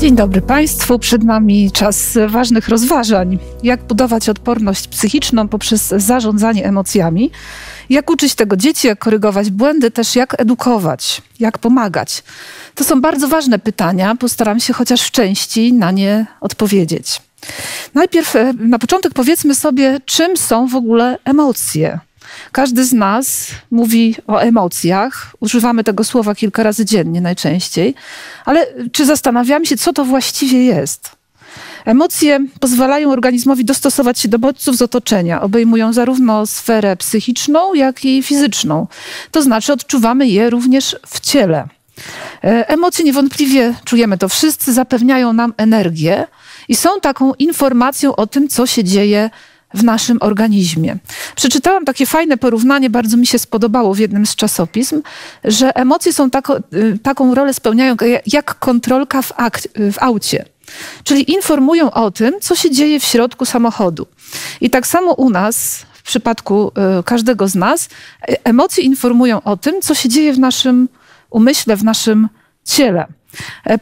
Dzień dobry Państwu. Przed nami czas ważnych rozważań. Jak budować odporność psychiczną poprzez zarządzanie emocjami? Jak uczyć tego dzieci? Jak korygować błędy? Też jak edukować? Jak pomagać? To są bardzo ważne pytania. Postaram się chociaż w części na nie odpowiedzieć. Najpierw na początek powiedzmy sobie, czym są w ogóle emocje. Każdy z nas mówi o emocjach, używamy tego słowa kilka razy dziennie najczęściej, ale czy zastanawiamy się, co to właściwie jest? Emocje pozwalają organizmowi dostosować się do bodźców z otoczenia, obejmują zarówno sferę psychiczną, jak i fizyczną, to znaczy odczuwamy je również w ciele. Emocje niewątpliwie, czujemy to wszyscy, zapewniają nam energię i są taką informacją o tym, co się dzieje w naszym organizmie. Przeczytałam takie fajne porównanie, bardzo mi się spodobało w jednym z czasopism, że emocje są taką rolę spełniają jak kontrolka w aucie. Czyli informują o tym, co się dzieje w środku samochodu. I tak samo u nas, w przypadku każdego z nas, emocje informują o tym, co się dzieje w naszym umyśle, w naszym ciele.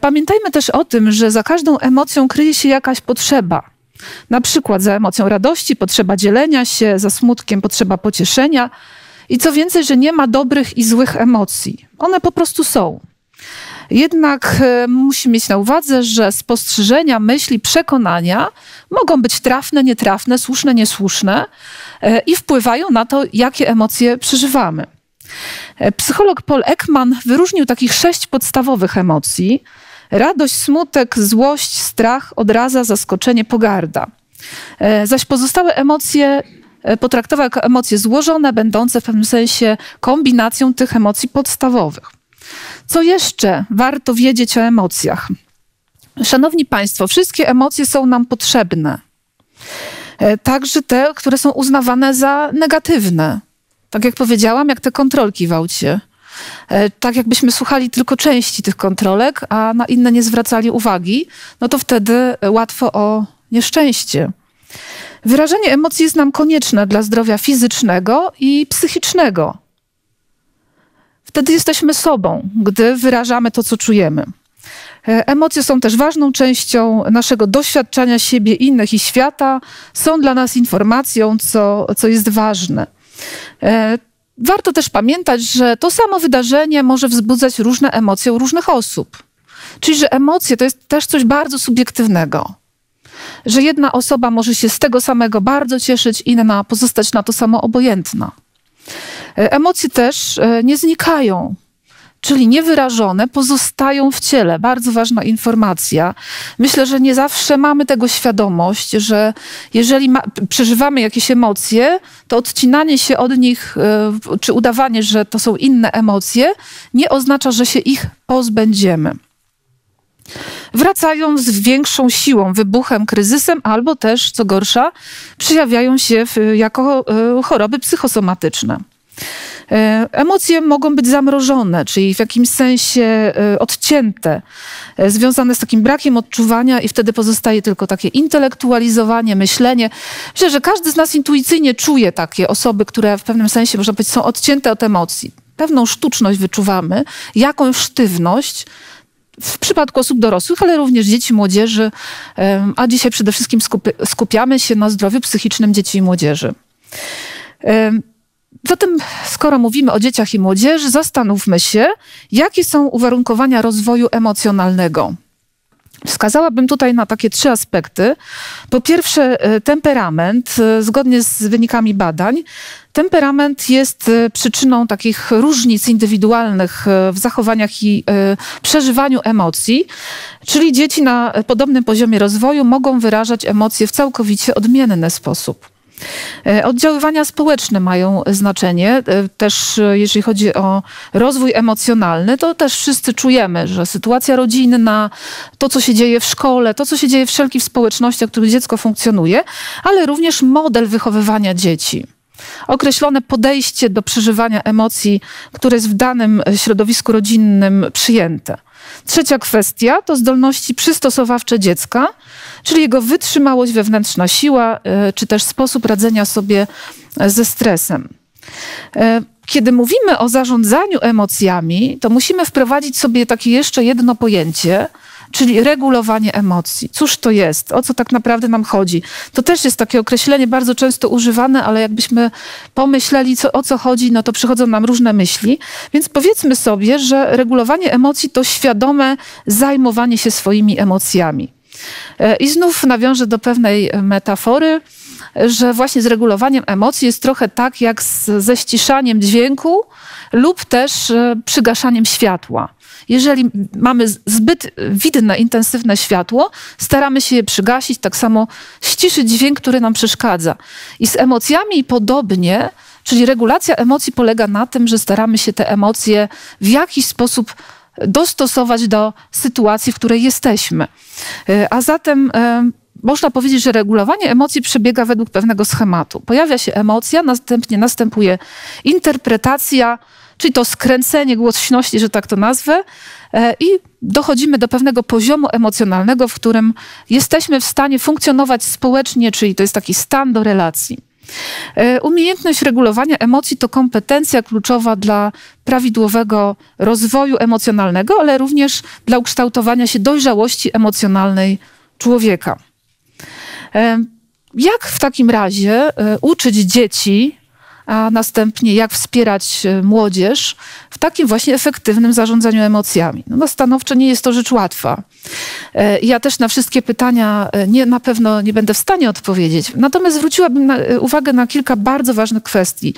Pamiętajmy też o tym, że za każdą emocją kryje się jakaś potrzeba. Na przykład za emocją radości potrzeba dzielenia się, za smutkiem potrzeba pocieszenia i co więcej, że nie ma dobrych i złych emocji. One po prostu są. Jednak musimy mieć na uwadze, że spostrzeżenia, myśli, przekonania mogą być trafne, nietrafne, słuszne, niesłuszne i wpływają na to, jakie emocje przeżywamy. Psycholog Paul Ekman wyróżnił takich 6 podstawowych emocji. Radość, smutek, złość, strach, odraza, zaskoczenie, pogarda. Zaś pozostałe emocje potraktował jako emocje złożone, będące w pewnym sensie kombinacją tych emocji podstawowych. Co jeszcze warto wiedzieć o emocjach? Szanowni Państwo, wszystkie emocje są nam potrzebne. Także te, które są uznawane za negatywne. Tak jak powiedziałam, jak te kontrolki w aucie. Tak jakbyśmy słuchali tylko części tych kontrolek, a na inne nie zwracali uwagi, no to wtedy łatwo o nieszczęście. Wyrażenie emocji jest nam konieczne dla zdrowia fizycznego i psychicznego. Wtedy jesteśmy sobą, gdy wyrażamy to, co czujemy. Emocje są też ważną częścią naszego doświadczania siebie, innych i świata. Są dla nas informacją, co jest ważne. Warto też pamiętać, że to samo wydarzenie może wzbudzać różne emocje u różnych osób. Czyli, że emocje to jest też coś bardzo subiektywnego. Że jedna osoba może się z tego samego bardzo cieszyć, inna pozostać na to samo obojętna. Emocje też nie znikają. Czyli niewyrażone pozostają w ciele. Bardzo ważna informacja. Myślę, że nie zawsze mamy tego świadomość, że jeżeli przeżywamy jakieś emocje, to odcinanie się od nich, czy udawanie, że to są inne emocje, nie oznacza, że się ich pozbędziemy. Wracają z większą siłą, wybuchem, kryzysem, albo też, co gorsza, przejawiają się jako choroby psychosomatyczne. Emocje mogą być zamrożone, czyli w jakimś sensie odcięte, związane z takim brakiem odczuwania i wtedy pozostaje tylko takie intelektualizowanie, myślenie. Myślę, że każdy z nas intuicyjnie czuje takie osoby, które w pewnym sensie, można powiedzieć, są odcięte od emocji. Pewną sztuczność wyczuwamy, jakąś sztywność w przypadku osób dorosłych, ale również dzieci, młodzieży, a dzisiaj przede wszystkim skupiamy się na zdrowiu psychicznym dzieci i młodzieży. Zatem, skoro mówimy o dzieciach i młodzieży, zastanówmy się, jakie są uwarunkowania rozwoju emocjonalnego. Wskazałabym tutaj na takie 3 aspekty. Po pierwsze, temperament. Zgodnie z wynikami badań, temperament jest przyczyną takich różnic indywidualnych w zachowaniach i przeżywaniu emocji, czyli dzieci na podobnym poziomie rozwoju mogą wyrażać emocje w całkowicie odmienny sposób. Oddziaływania społeczne mają znaczenie, też jeżeli chodzi o rozwój emocjonalny, to też wszyscy czujemy, że sytuacja rodzinna, to co się dzieje w szkole, to co się dzieje w wszelkich społecznościach, w których dziecko funkcjonuje, ale również model wychowywania dzieci. Określone podejście do przeżywania emocji, które jest w danym środowisku rodzinnym przyjęte. Trzecia kwestia to zdolności przystosowawcze dziecka, czyli jego wytrzymałość, wewnętrzna siła, czy też sposób radzenia sobie ze stresem. Kiedy mówimy o zarządzaniu emocjami, to musimy wprowadzić sobie takie jeszcze jedno pojęcie, czyli regulowanie emocji. Cóż to jest? O co tak naprawdę nam chodzi? To też jest takie określenie bardzo często używane, ale jakbyśmy pomyśleli, o co chodzi, no to przychodzą nam różne myśli. Więc powiedzmy sobie, że regulowanie emocji to świadome zajmowanie się swoimi emocjami. I znów nawiążę do pewnej metafory, że właśnie z regulowaniem emocji jest trochę tak jak ze ściszaniem dźwięku lub też przygaszaniem światła. Jeżeli mamy zbyt widne, intensywne światło, staramy się je przygasić, tak samo ściszyć dźwięk, który nam przeszkadza. I z emocjami podobnie, czyli regulacja emocji polega na tym, że staramy się te emocje w jakiś sposób dostosować do sytuacji, w której jesteśmy. A zatem można powiedzieć, że regulowanie emocji przebiega według pewnego schematu. Pojawia się emocja, następnie następuje interpretacja, czyli to skręcenie głośności, że tak to nazwę, i dochodzimy do pewnego poziomu emocjonalnego, w którym jesteśmy w stanie funkcjonować społecznie, czyli to jest taki stan do relacji. Umiejętność regulowania emocji to kompetencja kluczowa dla prawidłowego rozwoju emocjonalnego, ale również dla ukształtowania się dojrzałości emocjonalnej człowieka. Jak w takim razie uczyć dzieci, a następnie jak wspierać młodzież w takim właśnie efektywnym zarządzaniu emocjami? No stanowczo nie jest to rzecz łatwa. Ja też na wszystkie pytania na pewno nie będę w stanie odpowiedzieć. Natomiast zwróciłabym uwagę na kilka bardzo ważnych kwestii.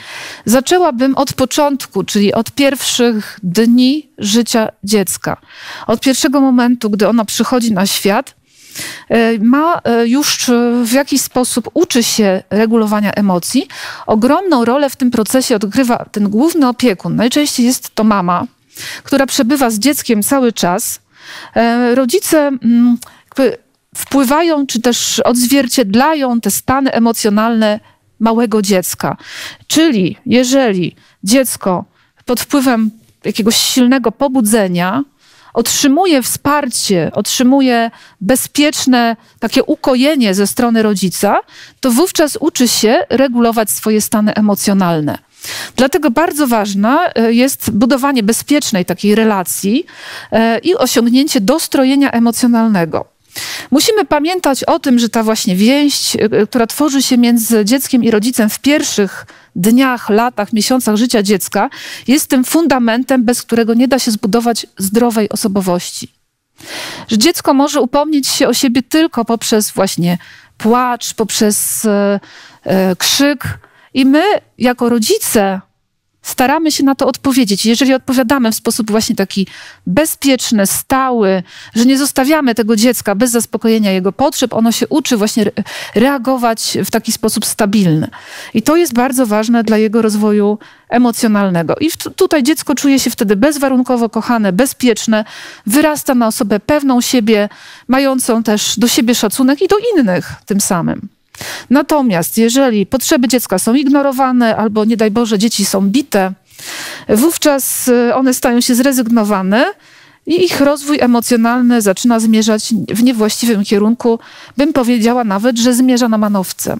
Zaczęłabym od początku, czyli od pierwszych dni życia dziecka. Od pierwszego momentu, gdy ono przychodzi na świat, ma już w jakiś sposób, uczy się regulowania emocji. Ogromną rolę w tym procesie odgrywa ten główny opiekun. Najczęściej jest to mama, która przebywa z dzieckiem cały czas. Rodzice wpływają czy też odzwierciedlają te stany emocjonalne małego dziecka. Czyli jeżeli dziecko pod wpływem jakiegoś silnego pobudzenia otrzymuje wsparcie, otrzymuje bezpieczne takie ukojenie ze strony rodzica, to wówczas uczy się regulować swoje stany emocjonalne. Dlatego bardzo ważne jest budowanie bezpiecznej takiej relacji i osiągnięcie dostrojenia emocjonalnego. Musimy pamiętać o tym, że ta właśnie więź, która tworzy się między dzieckiem i rodzicem w pierwszych dniach, latach, miesiącach życia dziecka, jest tym fundamentem, bez którego nie da się zbudować zdrowej osobowości. Że dziecko może upomnieć się o siebie tylko poprzez właśnie płacz, poprzez krzyk i my jako rodzice staramy się na to odpowiedzieć. Jeżeli odpowiadamy w sposób właśnie taki bezpieczny, stały, że nie zostawiamy tego dziecka bez zaspokojenia jego potrzeb, ono się uczy właśnie reagować w taki sposób stabilny. I to jest bardzo ważne dla jego rozwoju emocjonalnego. I tutaj dziecko czuje się wtedy bezwarunkowo kochane, bezpieczne, wyrasta na osobę pewną siebie, mającą też do siebie szacunek i do innych tym samym. Natomiast jeżeli potrzeby dziecka są ignorowane albo, nie daj Boże, dzieci są bite, wówczas one stają się zrezygnowane i ich rozwój emocjonalny zaczyna zmierzać w niewłaściwym kierunku. Bym powiedziała nawet, że zmierza na manowce.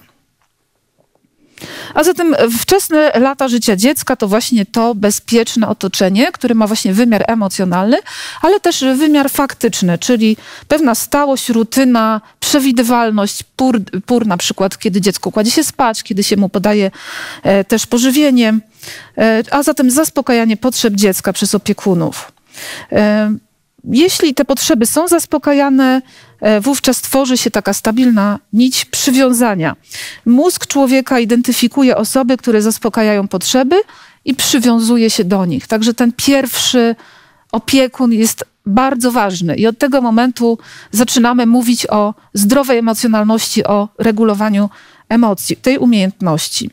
A zatem wczesne lata życia dziecka to właśnie to bezpieczne otoczenie, które ma właśnie wymiar emocjonalny, ale też wymiar faktyczny, czyli pewna stałość, rutyna, przewidywalność, pór na przykład, kiedy dziecko kładzie się spać, kiedy się mu podaje też pożywienie, a zatem zaspokajanie potrzeb dziecka przez opiekunów. Jeśli te potrzeby są zaspokajane, wówczas tworzy się taka stabilna nić przywiązania. Mózg człowieka identyfikuje osoby, które zaspokajają potrzeby i przywiązuje się do nich. Także ten pierwszy opiekun jest bardzo ważny i od tego momentu zaczynamy mówić o zdrowej emocjonalności, o regulowaniu emocji, tej umiejętności.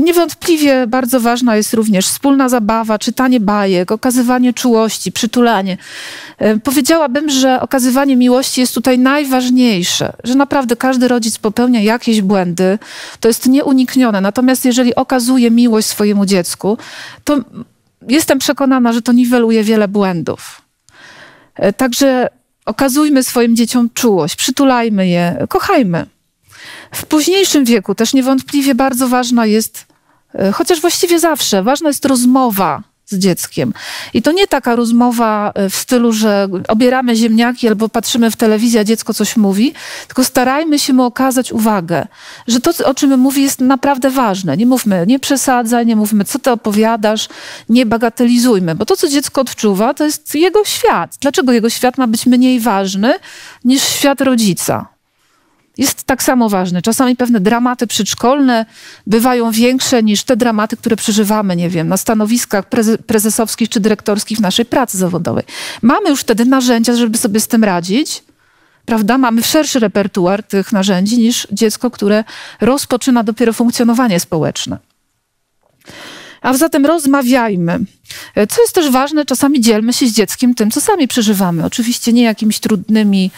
Niewątpliwie bardzo ważna jest również wspólna zabawa, czytanie bajek, okazywanie czułości, przytulanie. Powiedziałabym, że okazywanie miłości jest tutaj najważniejsze, że naprawdę każdy rodzic popełnia jakieś błędy, to jest nieuniknione. Natomiast jeżeli okazuje miłość swojemu dziecku, to jestem przekonana, że to niweluje wiele błędów. Także okazujmy swoim dzieciom czułość, przytulajmy je, kochajmy. W późniejszym wieku też niewątpliwie bardzo ważna jest, chociaż właściwie zawsze, ważna jest rozmowa z dzieckiem. I to nie taka rozmowa w stylu, że obieramy ziemniaki albo patrzymy w telewizję, a dziecko coś mówi, tylko starajmy się mu okazać uwagę, że to, o czym mówi, jest naprawdę ważne. Nie mówmy, nie przesadzaj, nie mówmy, co ty opowiadasz, nie bagatelizujmy, bo to, co dziecko odczuwa, to jest jego świat. Dlaczego jego świat ma być mniej ważny niż świat rodzica? Jest tak samo ważny. Czasami pewne dramaty przedszkolne bywają większe niż te dramaty, które przeżywamy, nie wiem, na stanowiskach prezesowskich czy dyrektorskich w naszej pracy zawodowej. Mamy już wtedy narzędzia, żeby sobie z tym radzić, prawda? Mamy szerszy repertuar tych narzędzi niż dziecko, które rozpoczyna dopiero funkcjonowanie społeczne. A zatem rozmawiajmy. Co jest też ważne, czasami dzielmy się z dzieckiem tym, co sami przeżywamy. Oczywiście nie jakimiś trudnymi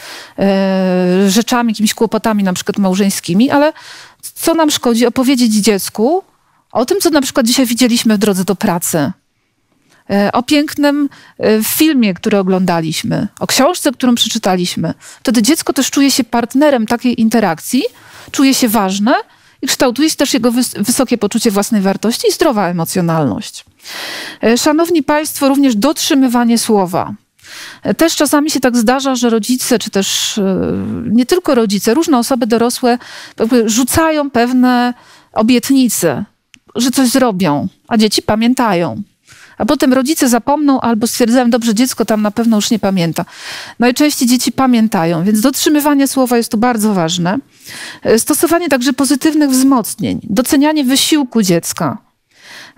rzeczami, jakimiś kłopotami na przykład małżeńskimi, ale co nam szkodzi opowiedzieć dziecku o tym, co na przykład dzisiaj widzieliśmy w drodze do pracy. O pięknym filmie, który oglądaliśmy, o książce, którą przeczytaliśmy. Wtedy dziecko też czuje się partnerem takiej interakcji, czuje się ważne, i kształtuje się też jego wysokie poczucie własnej wartości i zdrowa emocjonalność. Szanowni Państwo, również dotrzymywanie słowa. Też czasami się tak zdarza, że rodzice, czy też nie tylko rodzice, różne osoby dorosłe rzucają pewne obietnice, że coś zrobią, a dzieci pamiętają. A potem rodzice zapomną albo stwierdzają, dobrze, dziecko tam na pewno już nie pamięta. Najczęściej dzieci pamiętają, więc dotrzymywanie słowa jest tu bardzo ważne. Stosowanie także pozytywnych wzmocnień, docenianie wysiłku dziecka.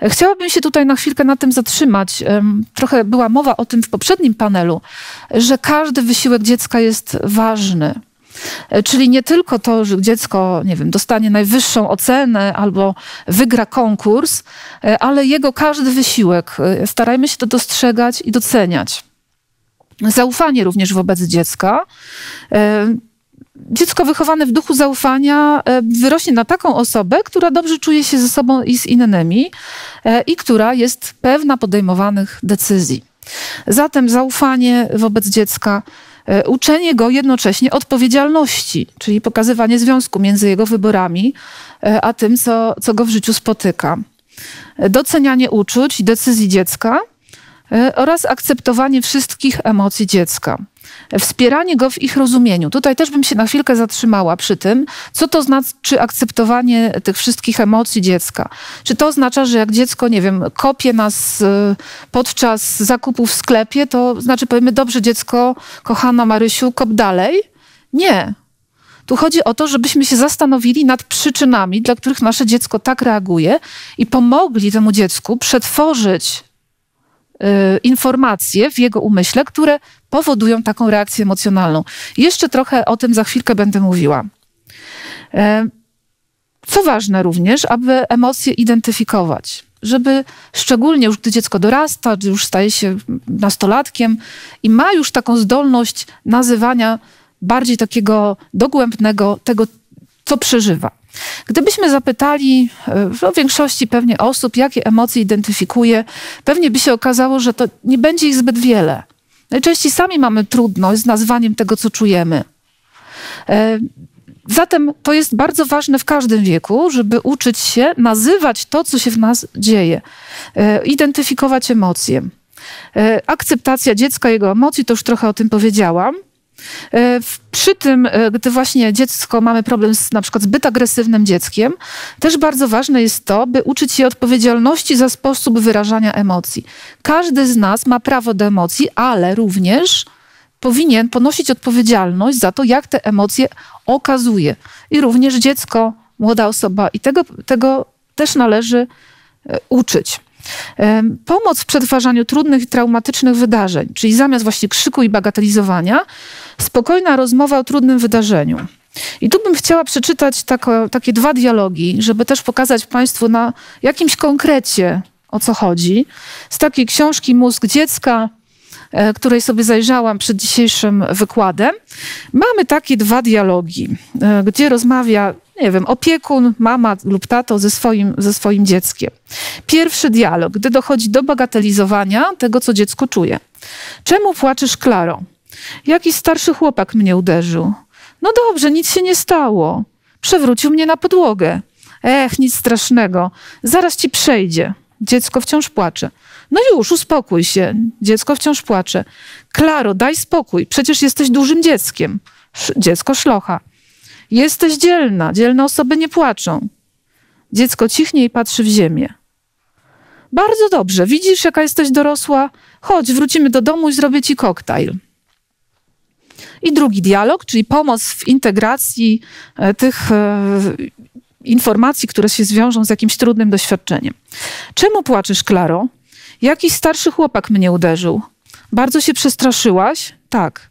Chciałabym się tutaj na chwilkę na tym zatrzymać. Trochę była mowa o tym w poprzednim panelu, że każdy wysiłek dziecka jest ważny. Czyli nie tylko to, że dziecko, nie wiem, dostanie najwyższą ocenę albo wygra konkurs, ale jego każdy wysiłek. Starajmy się to dostrzegać i doceniać. Zaufanie również wobec dziecka. Dziecko wychowane w duchu zaufania wyrośnie na taką osobę, która dobrze czuje się ze sobą i z innymi i która jest pewna podejmowanych decyzji. Zatem zaufanie wobec dziecka. Uczenie go jednocześnie odpowiedzialności, czyli pokazywanie związku między jego wyborami a tym, co go w życiu spotyka. Docenianie uczuć i decyzji dziecka oraz akceptowanie wszystkich emocji dziecka. Wspieranie go w ich rozumieniu. Tutaj też bym się na chwilkę zatrzymała przy tym, co to znaczy akceptowanie tych wszystkich emocji dziecka. Czy to oznacza, że jak dziecko, nie wiem, kopie nas podczas zakupów w sklepie, to znaczy powiemy, dobrze dziecko, kochana Marysiu, kop dalej? Nie. Tu chodzi o to, żebyśmy się zastanowili nad przyczynami, dla których nasze dziecko tak reaguje i pomogli temu dziecku przetworzyć informacje w jego umyśle, które powodują taką reakcję emocjonalną. Jeszcze trochę o tym za chwilkę będę mówiła. Co ważne również, aby emocje identyfikować, żeby szczególnie już gdy dziecko dorasta, gdy już staje się nastolatkiem i ma już taką zdolność nazywania bardziej takiego dogłębnego tego, co przeżywa. Gdybyśmy zapytali większości pewnie osób, jakie emocje identyfikuje, pewnie by się okazało, że to nie będzie ich zbyt wiele. Najczęściej sami mamy trudność z nazwaniem tego, co czujemy. Zatem to jest bardzo ważne w każdym wieku, żeby uczyć się nazywać to, co się w nas dzieje, identyfikować emocje. Akceptacja dziecka, jego emocji, to już trochę o tym powiedziałam. Przy tym, gdy właśnie dziecko mamy problem z na przykład zbyt agresywnym dzieckiem, też bardzo ważne jest to, by uczyć je odpowiedzialności za sposób wyrażania emocji. Każdy z nas ma prawo do emocji, ale również powinien ponosić odpowiedzialność za to, jak te emocje okazuje. I również dziecko, młoda osoba i tego też należy uczyć. Pomoc w przetwarzaniu trudnych i traumatycznych wydarzeń, czyli zamiast właśnie krzyku i bagatelizowania, spokojna rozmowa o trudnym wydarzeniu. I tu bym chciała przeczytać takie dwa dialogi, żeby też pokazać Państwu na jakimś konkrecie, o co chodzi. Z takiej książki Mózg dziecka, której sobie zajrzałam przed dzisiejszym wykładem, mamy takie dwa dialogi, gdzie rozmawia, nie wiem, opiekun, mama lub tato ze swoim dzieckiem. Pierwszy dialog, gdy dochodzi do bagatelizowania tego, co dziecko czuje. Czemu płaczesz, Klaro? Jakiś starszy chłopak mnie uderzył. No dobrze, nic się nie stało. Przewrócił mnie na podłogę. Ech, nic strasznego. Zaraz ci przejdzie. dziecko wciąż płacze. No już, uspokój się, dziecko wciąż płacze. Klaro, daj spokój, przecież jesteś dużym dzieckiem. Dziecko szlocha. Jesteś dzielna, dzielne osoby nie płaczą. Dziecko cichnie i patrzy w ziemię. Bardzo dobrze, widzisz, jaka jesteś dorosła? Chodź, wrócimy do domu i zrobię ci koktajl. I drugi dialog, czyli pomoc w integracji tych informacji, które się zwiążą z jakimś trudnym doświadczeniem. Czemu płaczesz, Klaro? Jakiś starszy chłopak mnie uderzył. Bardzo się przestraszyłaś? Tak.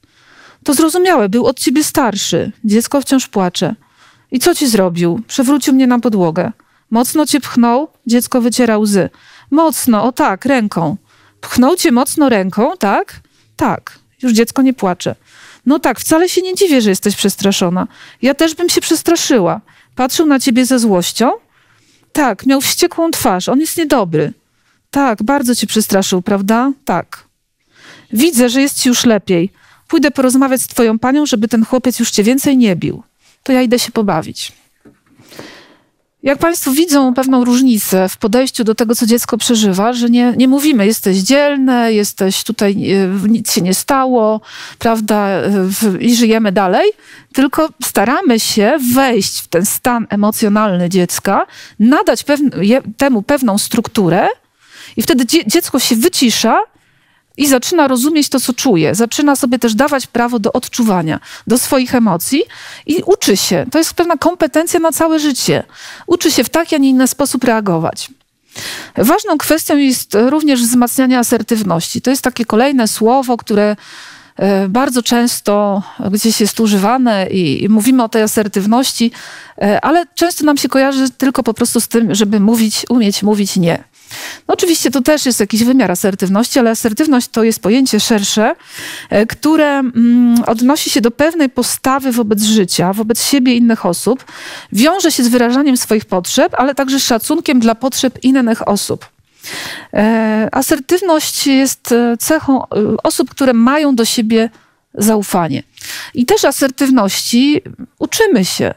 To zrozumiałe, był od ciebie starszy. Dziecko wciąż płacze. I co ci zrobił? Przewrócił mnie na podłogę. Mocno cię pchnął? Dziecko wyciera łzy. Mocno, o tak, ręką. Pchnął cię mocno ręką, tak? Tak. Już dziecko nie płacze. No tak, wcale się nie dziwię, że jesteś przestraszona. Ja też bym się przestraszyła. Patrzył na ciebie ze złością? Tak, miał wściekłą twarz, on jest niedobry. Tak, bardzo cię przestraszył, prawda? Tak. Widzę, że jest ci już lepiej. Pójdę porozmawiać z twoją panią, żeby ten chłopiec już cię więcej nie bił. To ja idę się pobawić. Jak państwo widzą pewną różnicę w podejściu do tego, co dziecko przeżywa, że nie mówimy, jesteś dzielne, jesteś tutaj, nic się nie stało, prawda, i żyjemy dalej, tylko staramy się wejść w ten stan emocjonalny dziecka, nadać temu pewną strukturę i wtedy dziecko się wycisza i zaczyna rozumieć to, co czuje. Zaczyna sobie też dawać prawo do odczuwania, do swoich emocji i uczy się. To jest pewna kompetencja na całe życie. Uczy się w taki, a nie inny sposób reagować. Ważną kwestią jest również wzmacnianie asertywności. To jest takie kolejne słowo, które bardzo często gdzieś jest używane i mówimy o tej asertywności, ale często nam się kojarzy tylko po prostu z tym, żeby mówić, umieć mówić nie. No oczywiście to też jest jakiś wymiar asertywności, ale asertywność to jest pojęcie szersze, które odnosi się do pewnej postawy wobec życia, wobec siebie i innych osób. Wiąże się z wyrażaniem swoich potrzeb, ale także szacunkiem dla potrzeb innych osób. Asertywność jest cechą osób, które mają do siebie zaufanie. I też asertywności uczymy się.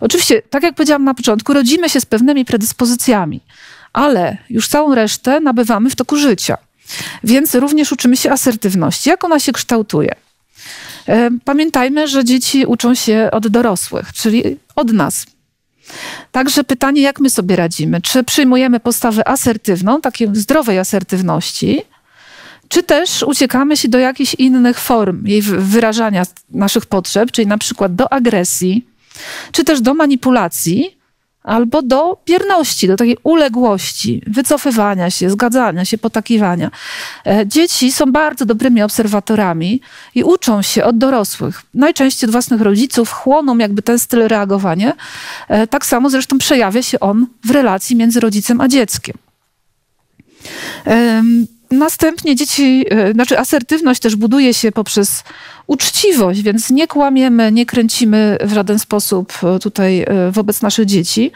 Oczywiście, tak jak powiedziałam na początku, rodzimy się z pewnymi predyspozycjami, ale już całą resztę nabywamy w toku życia. Więc również uczymy się asertywności. Jak ona się kształtuje? Pamiętajmy, że dzieci uczą się od dorosłych, czyli od nas. Także pytanie, jak my sobie radzimy? Czy przyjmujemy postawę asertywną, takiej zdrowej asertywności, czy też uciekamy się do jakichś innych form jej wyrażania naszych potrzeb, czyli na przykład do agresji, czy też do manipulacji, albo do bierności, do takiej uległości, wycofywania się, zgadzania się, potakiwania. Dzieci są bardzo dobrymi obserwatorami i uczą się od dorosłych. Najczęściej od własnych rodziców chłoną jakby ten styl reagowania. Tak samo zresztą przejawia się on w relacji między rodzicem a dzieckiem. Następnie asertywność też buduje się poprzez uczciwość, więc nie kłamiemy, nie kręcimy w żaden sposób tutaj wobec naszych dzieci.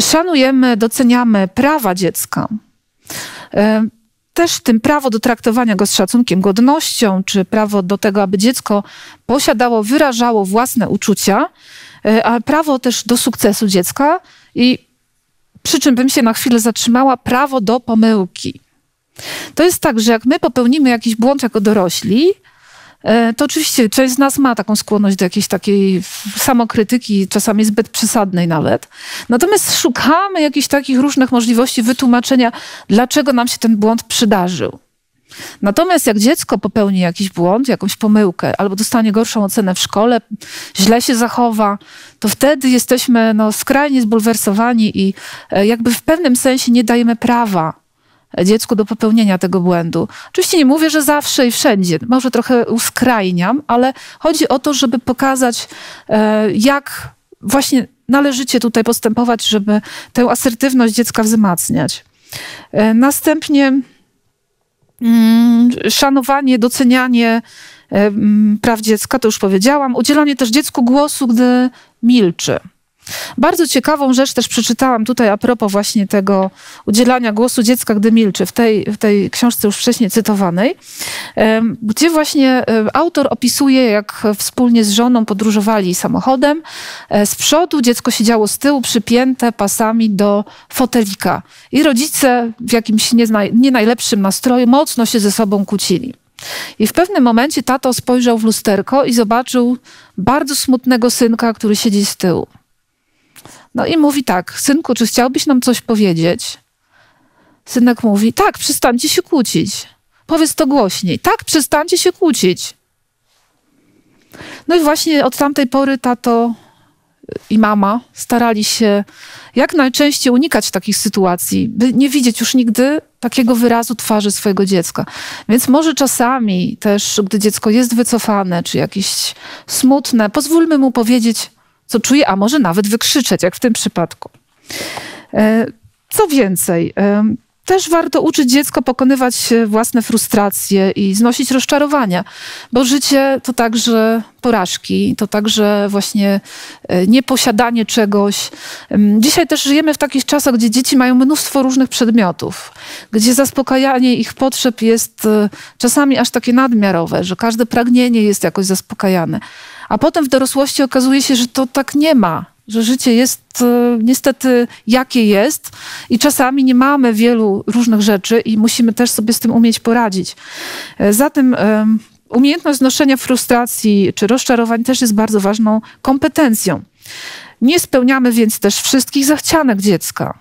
Szanujemy, doceniamy prawa dziecka. Też w tym prawo do traktowania go z szacunkiem, godnością, czy prawo do tego, aby dziecko posiadało, wyrażało własne uczucia, a prawo też do sukcesu dziecka i, przy czym bym się na chwilę zatrzymała, prawo do pomyłki. To jest tak, że jak my popełnimy jakiś błąd jako dorośli, to oczywiście część z nas ma taką skłonność do jakiejś takiej samokrytyki, czasami zbyt przesadnej nawet. Natomiast szukamy jakichś takich różnych możliwości wytłumaczenia, dlaczego nam się ten błąd przydarzył. Natomiast jak dziecko popełni jakiś błąd, jakąś pomyłkę, albo dostanie gorszą ocenę w szkole, źle się zachowa, to wtedy jesteśmy skrajnie zbulwersowani i jakby w pewnym sensie nie dajemy prawa dziecku do popełnienia tego błędu. Oczywiście nie mówię, że zawsze i wszędzie. Może trochę uskrajniam, ale chodzi o to, żeby pokazać, jak właśnie należycie tutaj postępować, żeby tę asertywność dziecka wzmacniać. Następnie szanowanie, docenianie praw dziecka, to już powiedziałam. Udzielanie też dziecku głosu, gdy milczy. Bardzo ciekawą rzecz też przeczytałam tutaj a propos właśnie tego udzielania głosu dziecka, gdy milczy, w tej książce już wcześniej cytowanej, gdzie właśnie autor opisuje, jak wspólnie z żoną podróżowali samochodem. Z przodu dziecko siedziało z tyłu, przypięte pasami do fotelika. I rodzice w jakimś nie najlepszym nastroju mocno się ze sobą kłócili. I w pewnym momencie tato spojrzał w lusterko i zobaczył bardzo smutnego synka, który siedzi z tyłu. No i mówi tak: synku, czy chciałbyś nam coś powiedzieć? Synek mówi: tak, przestańcie się kłócić. Powiedz to głośniej. Tak, przestańcie się kłócić. No i właśnie od tamtej pory tato i mama starali się jak najczęściej unikać takich sytuacji, by nie widzieć już nigdy takiego wyrazu twarzy swojego dziecka. Więc może czasami też, gdy dziecko jest wycofane, czy jakieś smutne, pozwólmy mu powiedzieć, co czuje, a może nawet wykrzyczeć, jak w tym przypadku. Co więcej, też warto uczyć dziecko pokonywać własne frustracje i znosić rozczarowania, bo życie to także porażki, to także właśnie nieposiadanie czegoś. Dzisiaj też żyjemy w takich czasach, gdzie dzieci mają mnóstwo różnych przedmiotów, gdzie zaspokajanie ich potrzeb jest czasami aż takie nadmiarowe, że każde pragnienie jest jakoś zaspokajane. A potem w dorosłości okazuje się, że to tak nie ma, że życie jest niestety jakie jest i czasami nie mamy wielu różnych rzeczy i musimy też sobie z tym umieć poradzić. Zatem umiejętność znoszenia frustracji czy rozczarowań też jest bardzo ważną kompetencją. Nie spełniamy więc też wszystkich zachcianek dziecka.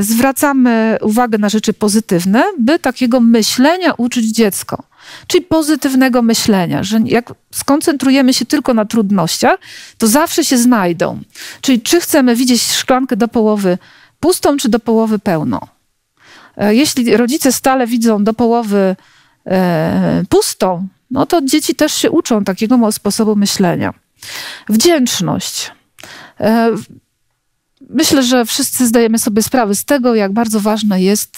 Zwracamy uwagę na rzeczy pozytywne, by takiego myślenia uczyć dziecko. Czyli pozytywnego myślenia, że jak skoncentrujemy się tylko na trudnościach, to zawsze się znajdą. Czyli czy chcemy widzieć szklankę do połowy pustą, czy do połowy pełną. Jeśli rodzice stale widzą do połowy pustą, no to dzieci też się uczą takiego sposobu myślenia. Wdzięczność. Myślę, że wszyscy zdajemy sobie sprawę z tego, jak bardzo ważne jest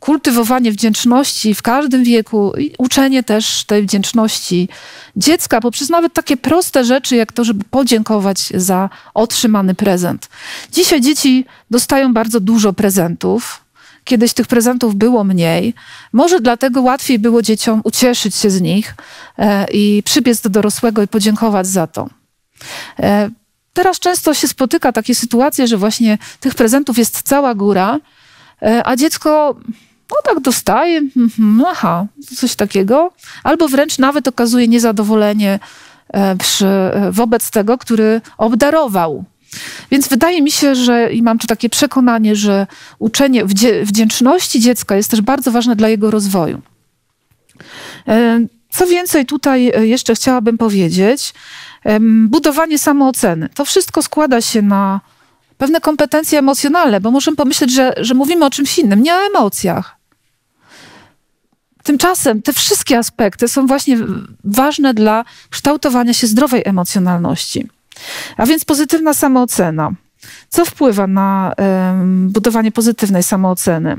kultywowanie wdzięczności w każdym wieku i uczenie też tej wdzięczności dziecka poprzez nawet takie proste rzeczy, jak to, żeby podziękować za otrzymany prezent. Dzisiaj dzieci dostają bardzo dużo prezentów. Kiedyś tych prezentów było mniej. Może dlatego łatwiej było dzieciom ucieszyć się z nich i przybiec do dorosłego i podziękować za to. Teraz często się spotyka takie sytuacje, że właśnie tych prezentów jest cała góra, a dziecko no tak dostaje, aha, coś takiego, albo wręcz nawet okazuje niezadowolenie wobec tego, który obdarował. Więc wydaje mi się, że i mam tu takie przekonanie, że uczenie wdzięczności dziecka jest też bardzo ważne dla jego rozwoju. Co więcej, tutaj jeszcze chciałabym powiedzieć, budowanie samooceny. To wszystko składa się na pewne kompetencje emocjonalne, bo możemy pomyśleć, że mówimy o czymś innym, nie o emocjach. Tymczasem te wszystkie aspekty są właśnie ważne dla kształtowania się zdrowej emocjonalności. A więc pozytywna samoocena. Co wpływa na budowanie pozytywnej samooceny?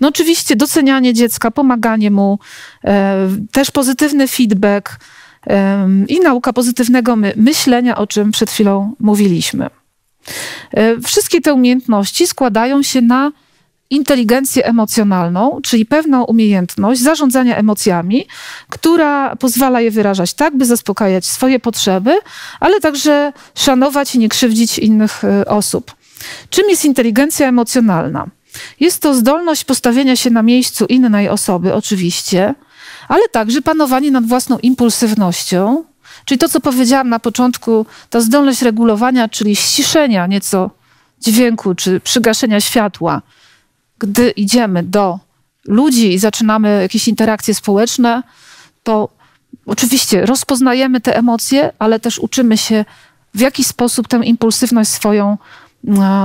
No oczywiście docenianie dziecka, pomaganie mu, też pozytywny feedback i nauka pozytywnego myślenia, o czym przed chwilą mówiliśmy. Wszystkie te umiejętności składają się na inteligencję emocjonalną, czyli pewną umiejętność zarządzania emocjami, która pozwala je wyrażać tak, by zaspokajać swoje potrzeby, ale także szanować i nie krzywdzić innych osób. Czym jest inteligencja emocjonalna? Jest to zdolność postawienia się na miejscu innej osoby, oczywiście, ale także panowanie nad własną impulsywnością, czyli to, co powiedziałam na początku, ta zdolność regulowania, czyli ściszenia nieco dźwięku czy przygaszenia światła. Gdy idziemy do ludzi i zaczynamy jakieś interakcje społeczne, to oczywiście rozpoznajemy te emocje, ale też uczymy się, w jaki sposób tę impulsywność swoją,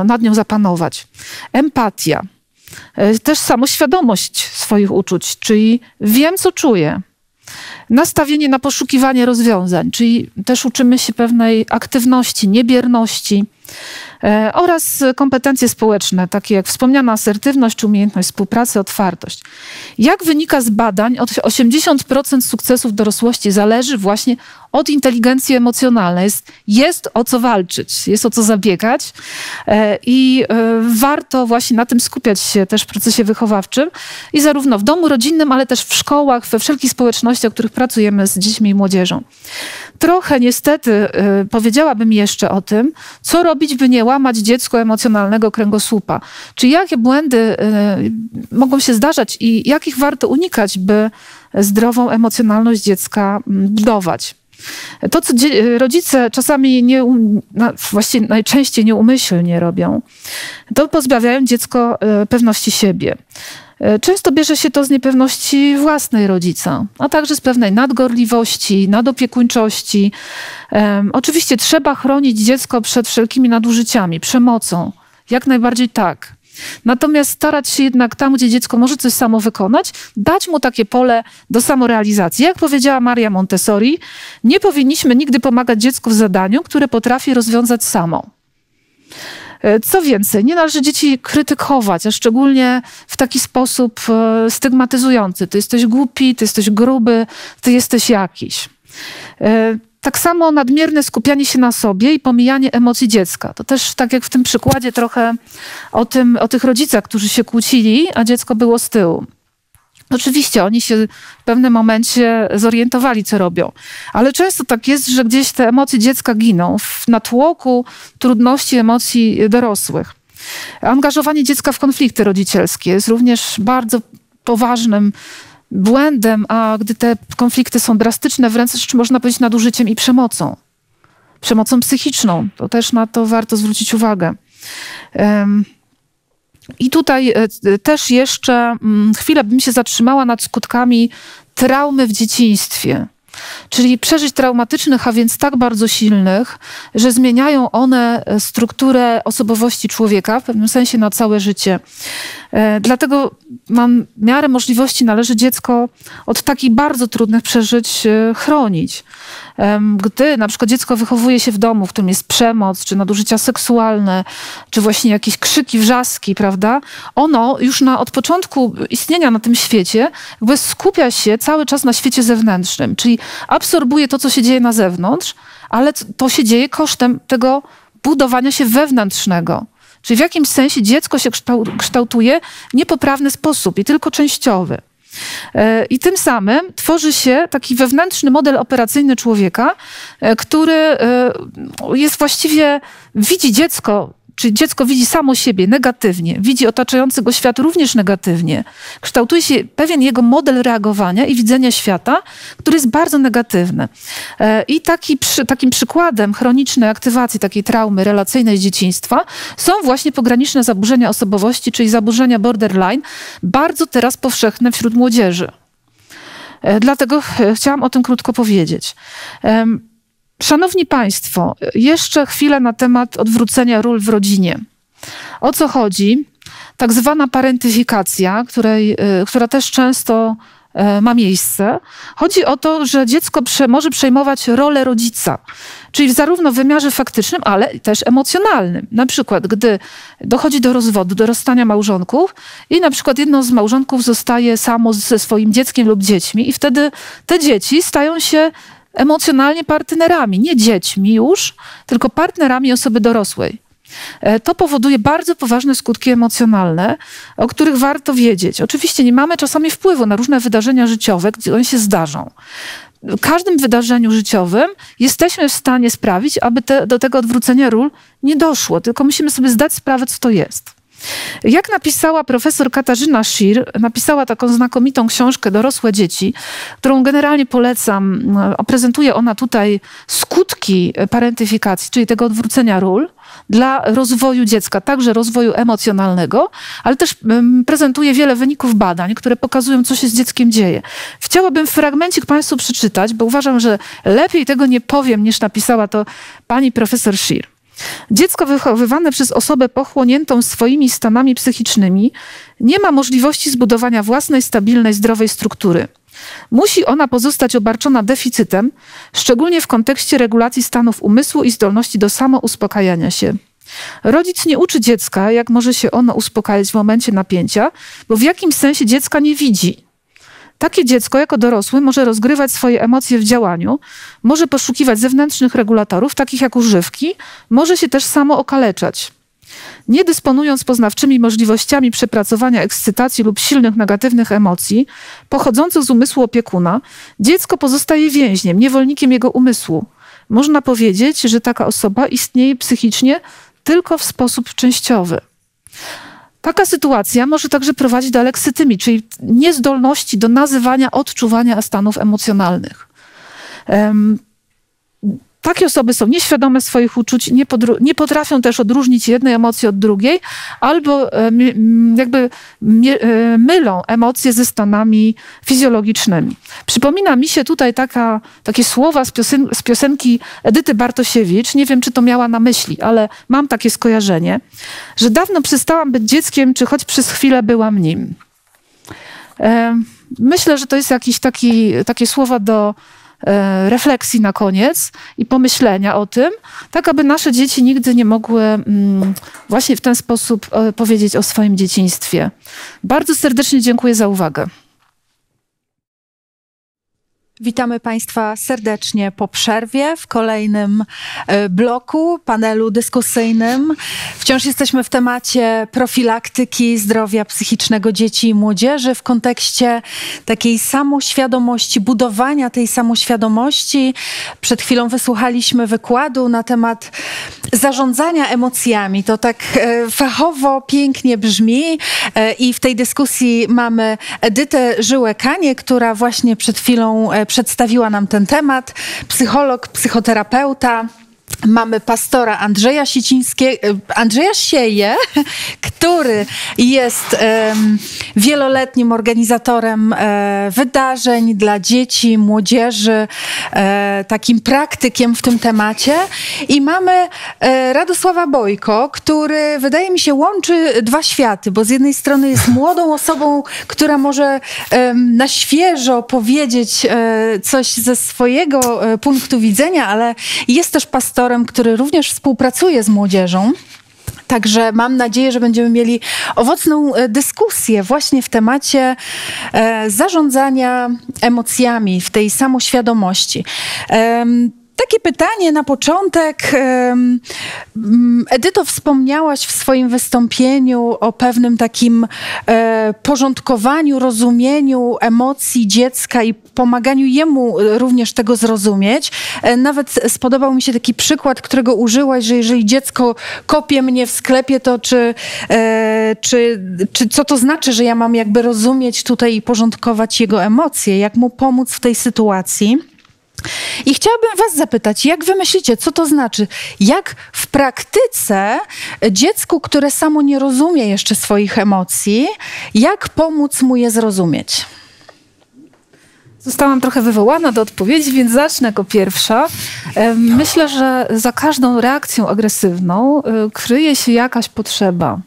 nad nią zapanować. Empatia. Też samoświadomość swoich uczuć, czyli wiem, co czuję. Nastawienie na poszukiwanie rozwiązań, czyli też uczymy się pewnej aktywności, niebierności oraz kompetencje społeczne, takie jak wspomniana asertywność, umiejętność współpracy, otwartość. Jak wynika z badań, 80% sukcesów dorosłości zależy właśnie od inteligencji emocjonalnej. Jest o co walczyć, jest o co zabiegać i warto właśnie na tym skupiać się też w procesie wychowawczym i zarówno w domu rodzinnym, ale też w szkołach, we wszelkich społecznościach, w których pracujemy z dziećmi i młodzieżą. Trochę niestety powiedziałabym jeszcze o tym, co robić, by nie łamać dziecku emocjonalnego kręgosłupa. Czy jakie błędy mogą się zdarzać i jakich warto unikać, by zdrową emocjonalność dziecka budować. To, co rodzice czasami właściwie najczęściej nieumyślnie robią, to pozbawiają dziecko pewności siebie. Często bierze się to z niepewności własnej rodzica, a także z pewnej nadgorliwości, nadopiekuńczości. Oczywiście trzeba chronić dziecko przed wszelkimi nadużyciami, przemocą. Jak najbardziej tak. Natomiast starać się jednak tam, gdzie dziecko może coś samo wykonać, dać mu takie pole do samorealizacji. Jak powiedziała Maria Montessori, nie powinniśmy nigdy pomagać dziecku w zadaniu, które potrafi rozwiązać samo. Co więcej, nie należy dzieci krytykować, a szczególnie w taki sposób stygmatyzujący. Ty jesteś głupi, ty jesteś gruby, ty jesteś jakiś. Tak samo nadmierne skupianie się na sobie i pomijanie emocji dziecka. To też tak jak w tym przykładzie trochę o tych rodzicach, którzy się kłócili, a dziecko było z tyłu. Oczywiście oni się w pewnym momencie zorientowali, co robią. Ale często tak jest, że gdzieś te emocje dziecka giną w natłoku trudności emocji dorosłych. Angażowanie dziecka w konflikty rodzicielskie jest również bardzo poważnym błędem, a gdy te konflikty są drastyczne, wręcz można powiedzieć nadużyciem i przemocą. Przemocą psychiczną. To też na to warto zwrócić uwagę. I tutaj też jeszcze chwilę bym się zatrzymała nad skutkami traumy w dzieciństwie. Czyli przeżyć traumatycznych, a więc tak bardzo silnych, że zmieniają one strukturę osobowości człowieka w pewnym sensie na całe życie. Dlatego w miarę możliwości należy dziecko od takich bardzo trudnych przeżyć chronić. Gdy na przykład dziecko wychowuje się w domu, w którym jest przemoc, czy nadużycia seksualne, czy właśnie jakieś krzyki, wrzaski, prawda? Ono już od początku istnienia na tym świecie jakby skupia się cały czas na świecie zewnętrznym, czyli absorbuje to, co się dzieje na zewnątrz, ale to się dzieje kosztem tego budowania się wewnętrznego. Czyli w jakimś sensie dziecko się kształtuje w niepoprawny sposób i tylko częściowy. I tym samym tworzy się taki wewnętrzny model operacyjny człowieka, który jest właściwie, widzi dziecko, czyli dziecko widzi samo siebie negatywnie, widzi otaczający go świat również negatywnie. Kształtuje się pewien jego model reagowania i widzenia świata, który jest bardzo negatywny. I takim przykładem chronicznej aktywacji takiej traumy relacyjnej z dzieciństwa są właśnie pograniczne zaburzenia osobowości, czyli zaburzenia borderline, bardzo teraz powszechne wśród młodzieży. Dlatego chciałam o tym krótko powiedzieć. Szanowni Państwo, jeszcze chwilę na temat odwrócenia ról w rodzinie. O co chodzi? Tak zwana parentyfikacja, która też często ma miejsce. Chodzi o to, że dziecko może przejmować rolę rodzica, czyli zarówno w wymiarze faktycznym, ale też emocjonalnym. Na przykład, gdy dochodzi do rozwodu, do rozstania małżonków i na przykład jedno z małżonków zostaje samo ze swoim dzieckiem lub dziećmi i wtedy te dzieci stają się emocjonalnie partnerami, nie dziećmi już, tylko partnerami osoby dorosłej. To powoduje bardzo poważne skutki emocjonalne, o których warto wiedzieć. Oczywiście nie mamy czasami wpływu na różne wydarzenia życiowe, gdzie one się zdarzą. W każdym wydarzeniu życiowym jesteśmy w stanie sprawić, aby do tego odwrócenia ról nie doszło, tylko musimy sobie zdać sprawę, co to jest. Jak napisała profesor Katarzyna Schier, napisała taką znakomitą książkę Dorosłe dzieci, którą generalnie polecam. Prezentuje ona tutaj skutki parentyfikacji, czyli tego odwrócenia ról dla rozwoju dziecka, także rozwoju emocjonalnego, ale też prezentuje wiele wyników badań, które pokazują, co się z dzieckiem dzieje. Chciałabym fragmencik Państwu przeczytać, bo uważam, że lepiej tego nie powiem, niż napisała to pani profesor Schier. Dziecko wychowywane przez osobę pochłoniętą swoimi stanami psychicznymi nie ma możliwości zbudowania własnej, stabilnej, zdrowej struktury. Musi ona pozostać obarczona deficytem, szczególnie w kontekście regulacji stanów umysłu i zdolności do samouspokajania się. Rodzic nie uczy dziecka, jak może się ono uspokajać w momencie napięcia, bo w jakimś sensie dziecka nie widzi. Takie dziecko jako dorosły może rozgrywać swoje emocje w działaniu, może poszukiwać zewnętrznych regulatorów, takich jak używki, może się też samo okaleczać. Nie dysponując poznawczymi możliwościami przepracowania ekscytacji lub silnych negatywnych emocji pochodzących z umysłu opiekuna, dziecko pozostaje więźniem, niewolnikiem jego umysłu. Można powiedzieć, że taka osoba istnieje psychicznie tylko w sposób częściowy. Taka sytuacja może także prowadzić do aleksytymii, czyli niezdolności do nazywania, odczuwania stanów emocjonalnych. Takie osoby są nieświadome swoich uczuć, nie potrafią też odróżnić jednej emocji od drugiej, albo jakby mylą emocje ze stanami fizjologicznymi. Przypomina mi się tutaj takie słowa z piosenki Edyty Bartosiewicz. Nie wiem, czy to miała na myśli, ale mam takie skojarzenie, że dawno przestałam być dzieckiem, czy choć przez chwilę byłam nim. Myślę, że to jest jakieś takie słowa do refleksji na koniec i pomyślenia o tym, tak aby nasze dzieci nigdy nie mogły właśnie w ten sposób powiedzieć o swoim dzieciństwie. Bardzo serdecznie dziękuję za uwagę. Witamy Państwa serdecznie po przerwie w kolejnym bloku, panelu dyskusyjnym. Wciąż jesteśmy w temacie profilaktyki zdrowia psychicznego dzieci i młodzieży w kontekście takiej samoświadomości, budowania tej samoświadomości. Przed chwilą wysłuchaliśmy wykładu na temat zarządzania emocjami. To tak fachowo, pięknie brzmi i w tej dyskusji mamy Edytę Żyłę-Kanię, która właśnie przed chwilą przedstawiła nam ten temat, psycholog, psychoterapeuta. Mamy pastora Andrzeja Sieję, który jest wieloletnim organizatorem wydarzeń dla dzieci, młodzieży, takim praktykiem w tym temacie. I mamy Radosława Bojko, który wydaje mi się łączy dwa światy, bo z jednej strony jest młodą osobą, która może na świeżo powiedzieć coś ze swojego punktu widzenia, ale jest też pastorem, który również współpracuje z młodzieżą. Także mam nadzieję, że będziemy mieli owocną dyskusję właśnie w temacie zarządzania emocjami, w tej samoświadomości. Takie pytanie na początek. Edyto, wspomniałaś w swoim wystąpieniu o pewnym takim porządkowaniu, rozumieniu emocji dziecka i pomaganiu jemu również tego zrozumieć. Nawet spodobał mi się taki przykład, którego użyłaś, że jeżeli dziecko kopie mnie w sklepie, to czy co to znaczy, że ja mam jakby rozumieć tutaj i porządkować jego emocje, jak mu pomóc w tej sytuacji? I chciałabym was zapytać, jak wy myślicie, co to znaczy? Jak w praktyce dziecku, które samo nie rozumie jeszcze swoich emocji, jak pomóc mu je zrozumieć? Zostałam trochę wywołana do odpowiedzi, więc zacznę jako pierwsza. Myślę, że za każdą reakcją agresywną kryje się jakaś potrzeba.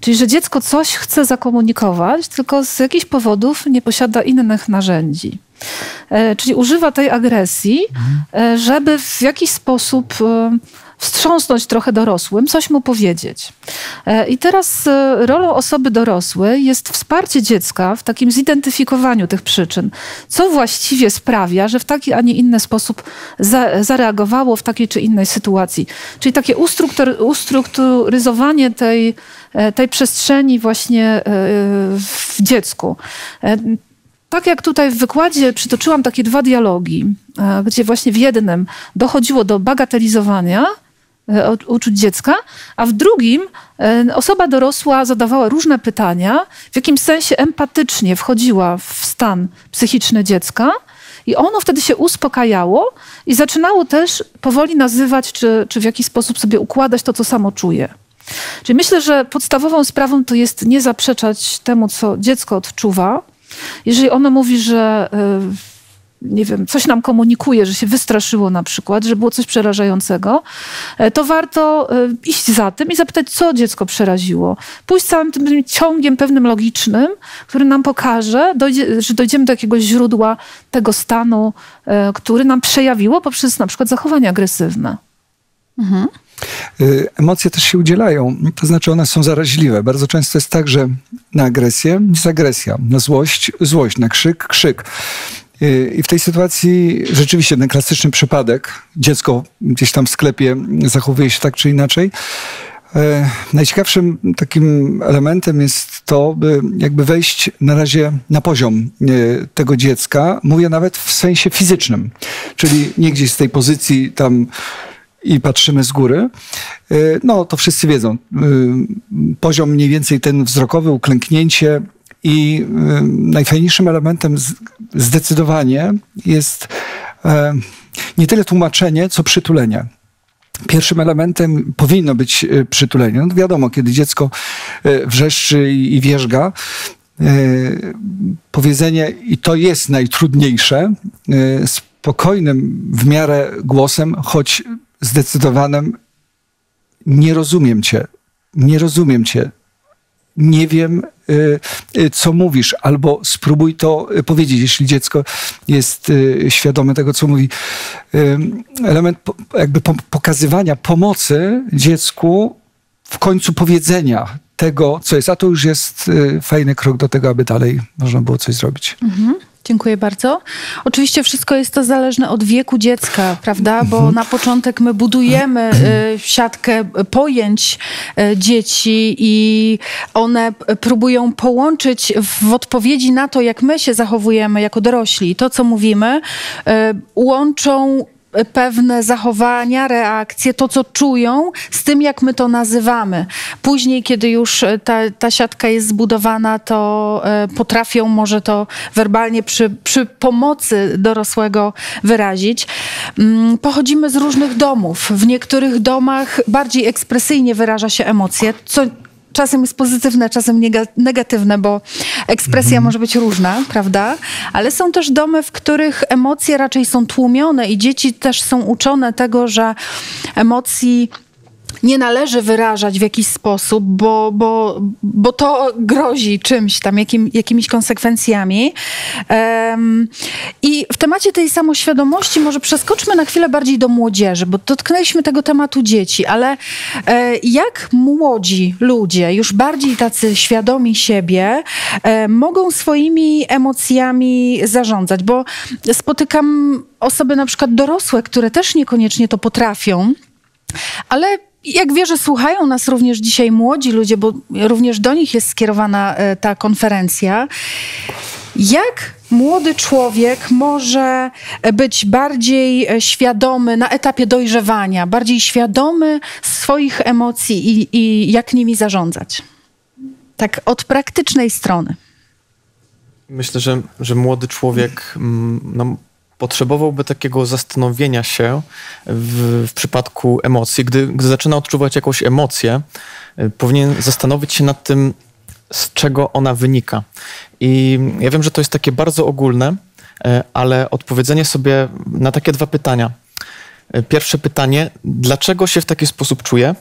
Czyli, że dziecko coś chce zakomunikować, tylko z jakichś powodów nie posiada innych narzędzi. Czyli używa tej agresji, żeby w jakiś sposób wstrząsnąć trochę dorosłym, coś mu powiedzieć. I teraz rolą osoby dorosłej jest wsparcie dziecka w takim zidentyfikowaniu tych przyczyn. Co właściwie sprawia, że w taki, a nie inny sposób zareagowało w takiej czy innej sytuacji. Czyli takie ustrukturyzowanie tej przestrzeni właśnie w dziecku. Tak jak tutaj w wykładzie przytoczyłam takie dwa dialogi, gdzie właśnie w jednym dochodziło do bagatelizowania uczuć dziecka, a w drugim osoba dorosła zadawała różne pytania, w jakimś sensie empatycznie wchodziła w stan psychiczny dziecka i ono wtedy się uspokajało i zaczynało też powoli nazywać, czy w jakiś sposób sobie układać to, co samo czuje. Czyli myślę, że podstawową sprawą to jest nie zaprzeczać temu, co dziecko odczuwa. Jeżeli ono mówi, że nie wiem, coś nam komunikuje, że się wystraszyło na przykład, że było coś przerażającego, to warto iść za tym i zapytać, co dziecko przeraziło. Pójść całym tym ciągiem pewnym logicznym, który nam pokaże, że dojdziemy do jakiegoś źródła tego stanu, który nam przejawiło poprzez na przykład zachowanie agresywne. Mhm. Emocje też się udzielają, to znaczy one są zaraźliwe. Bardzo często jest tak, że na agresję jest agresja, na złość, złość, na krzyk, krzyk. I w tej sytuacji rzeczywiście ten klasyczny przypadek, dziecko gdzieś tam w sklepie zachowuje się tak czy inaczej. Najciekawszym takim elementem jest to, by jakby wejść na razie na poziom tego dziecka, mówię nawet w sensie fizycznym, czyli nie gdzieś z tej pozycji tam i patrzymy z góry, no to wszyscy wiedzą, poziom mniej więcej ten wzrokowy, uklęknięcie i najfajniejszym elementem zdecydowanie jest nie tyle tłumaczenie, co przytulenie. Pierwszym elementem powinno być przytulenie. No wiadomo, kiedy dziecko wrzeszczy i wierzga, powiedzenie, i to jest najtrudniejsze, spokojnym w miarę głosem, choć zdecydowanym, nie rozumiem cię, nie rozumiem cię, nie wiem, co mówisz, albo spróbuj to powiedzieć, jeśli dziecko jest świadome tego, co mówi. Element jakby pokazywania pomocy dziecku, w końcu powiedzenia tego, co jest, a to już jest fajny krok do tego, aby dalej można było coś zrobić. Mhm. Dziękuję bardzo. Oczywiście wszystko jest to zależne od wieku dziecka, prawda? Bo na początek my budujemy siatkę pojęć dzieci i one próbują połączyć w odpowiedzi na to, jak my się zachowujemy jako dorośli, to co mówimy, łączą pewne zachowania, reakcje, to co czują z tym, jak my to nazywamy. Później, kiedy już ta siatka jest zbudowana, to potrafią może to werbalnie przy pomocy dorosłego wyrazić. Pochodzimy z różnych domów. W niektórych domach bardziej ekspresyjnie wyraża się emocje, co czasem jest pozytywne, czasem negatywne, bo ekspresja może być różna, prawda? Ale są też domy, w których emocje raczej są tłumione i dzieci też są uczone tego, że emocji nie należy wyrażać w jakiś sposób, bo to grozi czymś tam, jakimiś konsekwencjami. I w temacie tej samoświadomości może przeskoczmy na chwilę bardziej do młodzieży, bo dotknęliśmy tego tematu dzieci, ale jak młodzi ludzie, już bardziej tacy świadomi siebie, mogą swoimi emocjami zarządzać? Bo spotykam osoby na przykład dorosłe, które też niekoniecznie to potrafią, ale jak wierzę, słuchają nas również dzisiaj młodzi ludzie, bo również do nich jest skierowana ta konferencja. Jak młody człowiek może być bardziej świadomy na etapie dojrzewania, bardziej świadomy swoich emocji i jak nimi zarządzać? Tak od praktycznej strony. Myślę, że młody człowiek potrzebowałby takiego zastanowienia się w przypadku emocji. Gdy zaczyna odczuwać jakąś emocję, powinien zastanowić się nad tym, z czego ona wynika. I ja wiem, że to jest takie bardzo ogólne, ale odpowiedzenie sobie na takie dwa pytania. Pierwsze pytanie, dlaczego się w taki sposób czuję?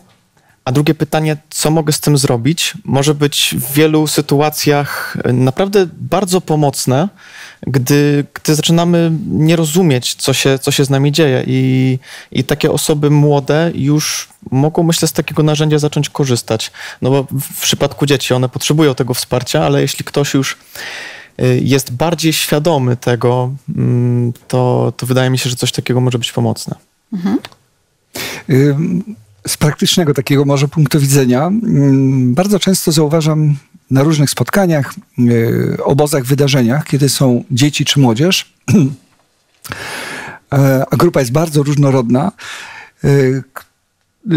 A drugie pytanie, co mogę z tym zrobić? Może być w wielu sytuacjach naprawdę bardzo pomocne, gdy zaczynamy nie rozumieć, co się z nami dzieje. I takie osoby młode już mogą, myślę, z takiego narzędzia zacząć korzystać. No bo w przypadku dzieci one potrzebują tego wsparcia, ale jeśli ktoś już jest bardziej świadomy tego, to wydaje mi się, że coś takiego może być pomocne. Mhm. Z praktycznego takiego może punktu widzenia bardzo często zauważam na różnych spotkaniach, obozach, wydarzeniach, kiedy są dzieci czy młodzież, a grupa jest bardzo różnorodna,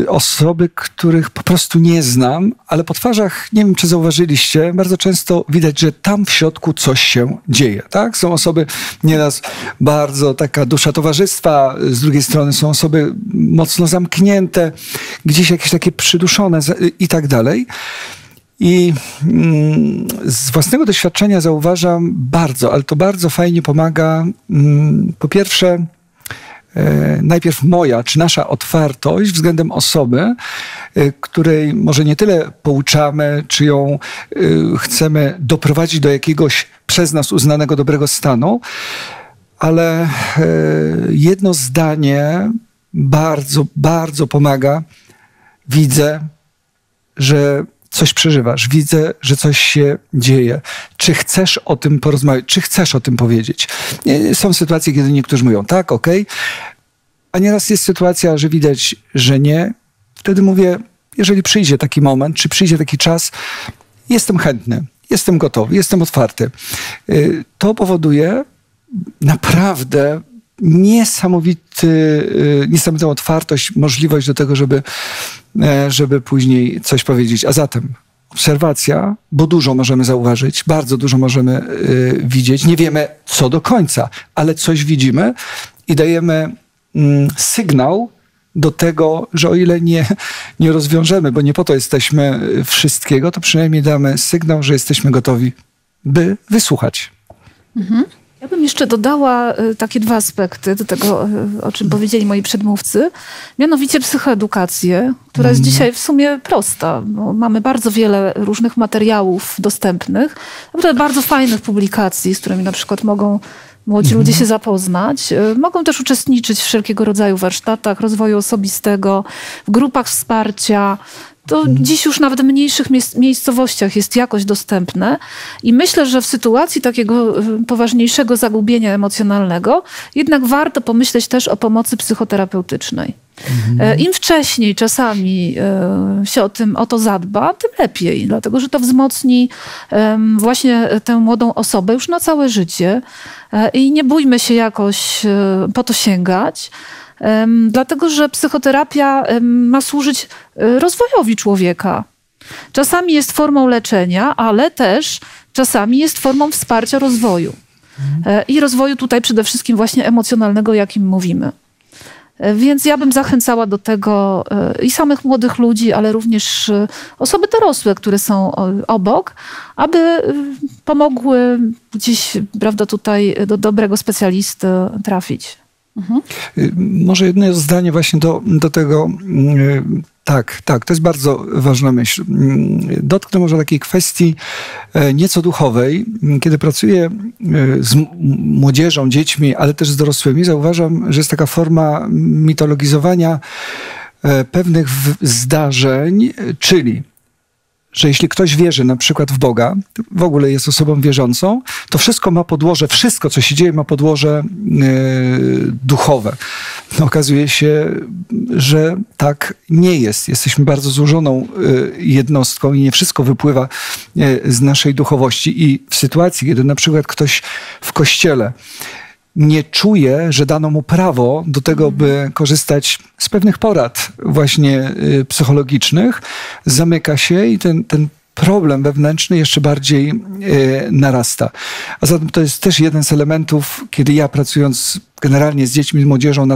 osoby, których po prostu nie znam, ale po twarzach, nie wiem czy zauważyliście, bardzo często widać, że tam w środku coś się dzieje, tak? Są osoby nieraz bardzo taka dusza towarzystwa, z drugiej strony są osoby mocno zamknięte, gdzieś jakieś takie przyduszone i tak dalej. I z własnego doświadczenia zauważam bardzo, ale to bardzo fajnie pomaga, po pierwsze, najpierw moja, czy nasza otwartość względem osoby, której może nie tyle pouczamy, czy ją chcemy doprowadzić do jakiegoś przez nas uznanego dobrego stanu, ale jedno zdanie bardzo, bardzo pomaga. Widzę, że coś przeżywasz, widzę, że coś się dzieje. Czy chcesz o tym porozmawiać? Czy chcesz o tym powiedzieć? Są sytuacje, kiedy niektórzy mówią tak, okej, a nieraz jest sytuacja, że widać, że nie. Wtedy mówię, jeżeli przyjdzie taki moment, czy przyjdzie taki czas, jestem chętny, jestem gotowy, jestem otwarty. To powoduje naprawdę niesamowitą otwartość, możliwość do tego, żeby później coś powiedzieć. A zatem obserwacja, bo dużo możemy zauważyć, bardzo dużo możemy widzieć. Nie wiemy co do końca, ale coś widzimy i dajemy sygnał do tego, że o ile nie rozwiążemy, bo nie po to jesteśmy wszystkiego, to przynajmniej damy sygnał, że jesteśmy gotowi, by wysłuchać. Mhm. Ja bym jeszcze dodała takie dwa aspekty do tego, o czym powiedzieli moi przedmówcy. Mianowicie psychoedukację, która jest dzisiaj w sumie prosta. Bo mamy bardzo wiele różnych materiałów dostępnych, naprawdę bardzo fajnych publikacji, z którymi na przykład mogą młodzi ludzie się zapoznać. Mogą też uczestniczyć w wszelkiego rodzaju warsztatach, rozwoju osobistego, w grupach wsparcia. To dziś już nawet w mniejszych miejscowościach jest jakoś dostępne i myślę, że w sytuacji takiego poważniejszego zagubienia emocjonalnego jednak warto pomyśleć też o pomocy psychoterapeutycznej. Im wcześniej czasami się o to zadba, tym lepiej, dlatego że to wzmocni właśnie tę młodą osobę już na całe życie i nie bójmy się jakoś po to sięgać. Dlatego, że psychoterapia ma służyć rozwojowi człowieka. Czasami jest formą leczenia, ale też czasami jest formą wsparcia rozwoju. I rozwoju tutaj przede wszystkim właśnie emocjonalnego, jakim mówimy. Więc ja bym zachęcała do tego i samych młodych ludzi, ale również osoby dorosłe, które są obok, aby pomogły gdzieś, prawda, tutaj do dobrego specjalisty trafić. Może jedno zdanie właśnie do tego. Tak, to jest bardzo ważna myśl. Dotknę może takiej kwestii nieco duchowej. Kiedy pracuję z młodzieżą, dziećmi, ale też z dorosłymi, zauważam, że jest taka forma mitologizowania pewnych zdarzeń, czyli że jeśli ktoś wierzy na przykład w Boga, w ogóle jest osobą wierzącą, to wszystko ma podłoże, wszystko co się dzieje ma podłoże duchowe. Okazuje się, że tak nie jest. Jesteśmy bardzo złożoną jednostką i nie wszystko wypływa z naszej duchowości. I w sytuacji, kiedy na przykład ktoś w kościele nie czuje, że dano mu prawo do tego, by korzystać z pewnych porad właśnie psychologicznych, zamyka się i ten problem wewnętrzny jeszcze bardziej narasta. A zatem to jest też jeden z elementów, kiedy ja pracując generalnie z dziećmi, z młodzieżą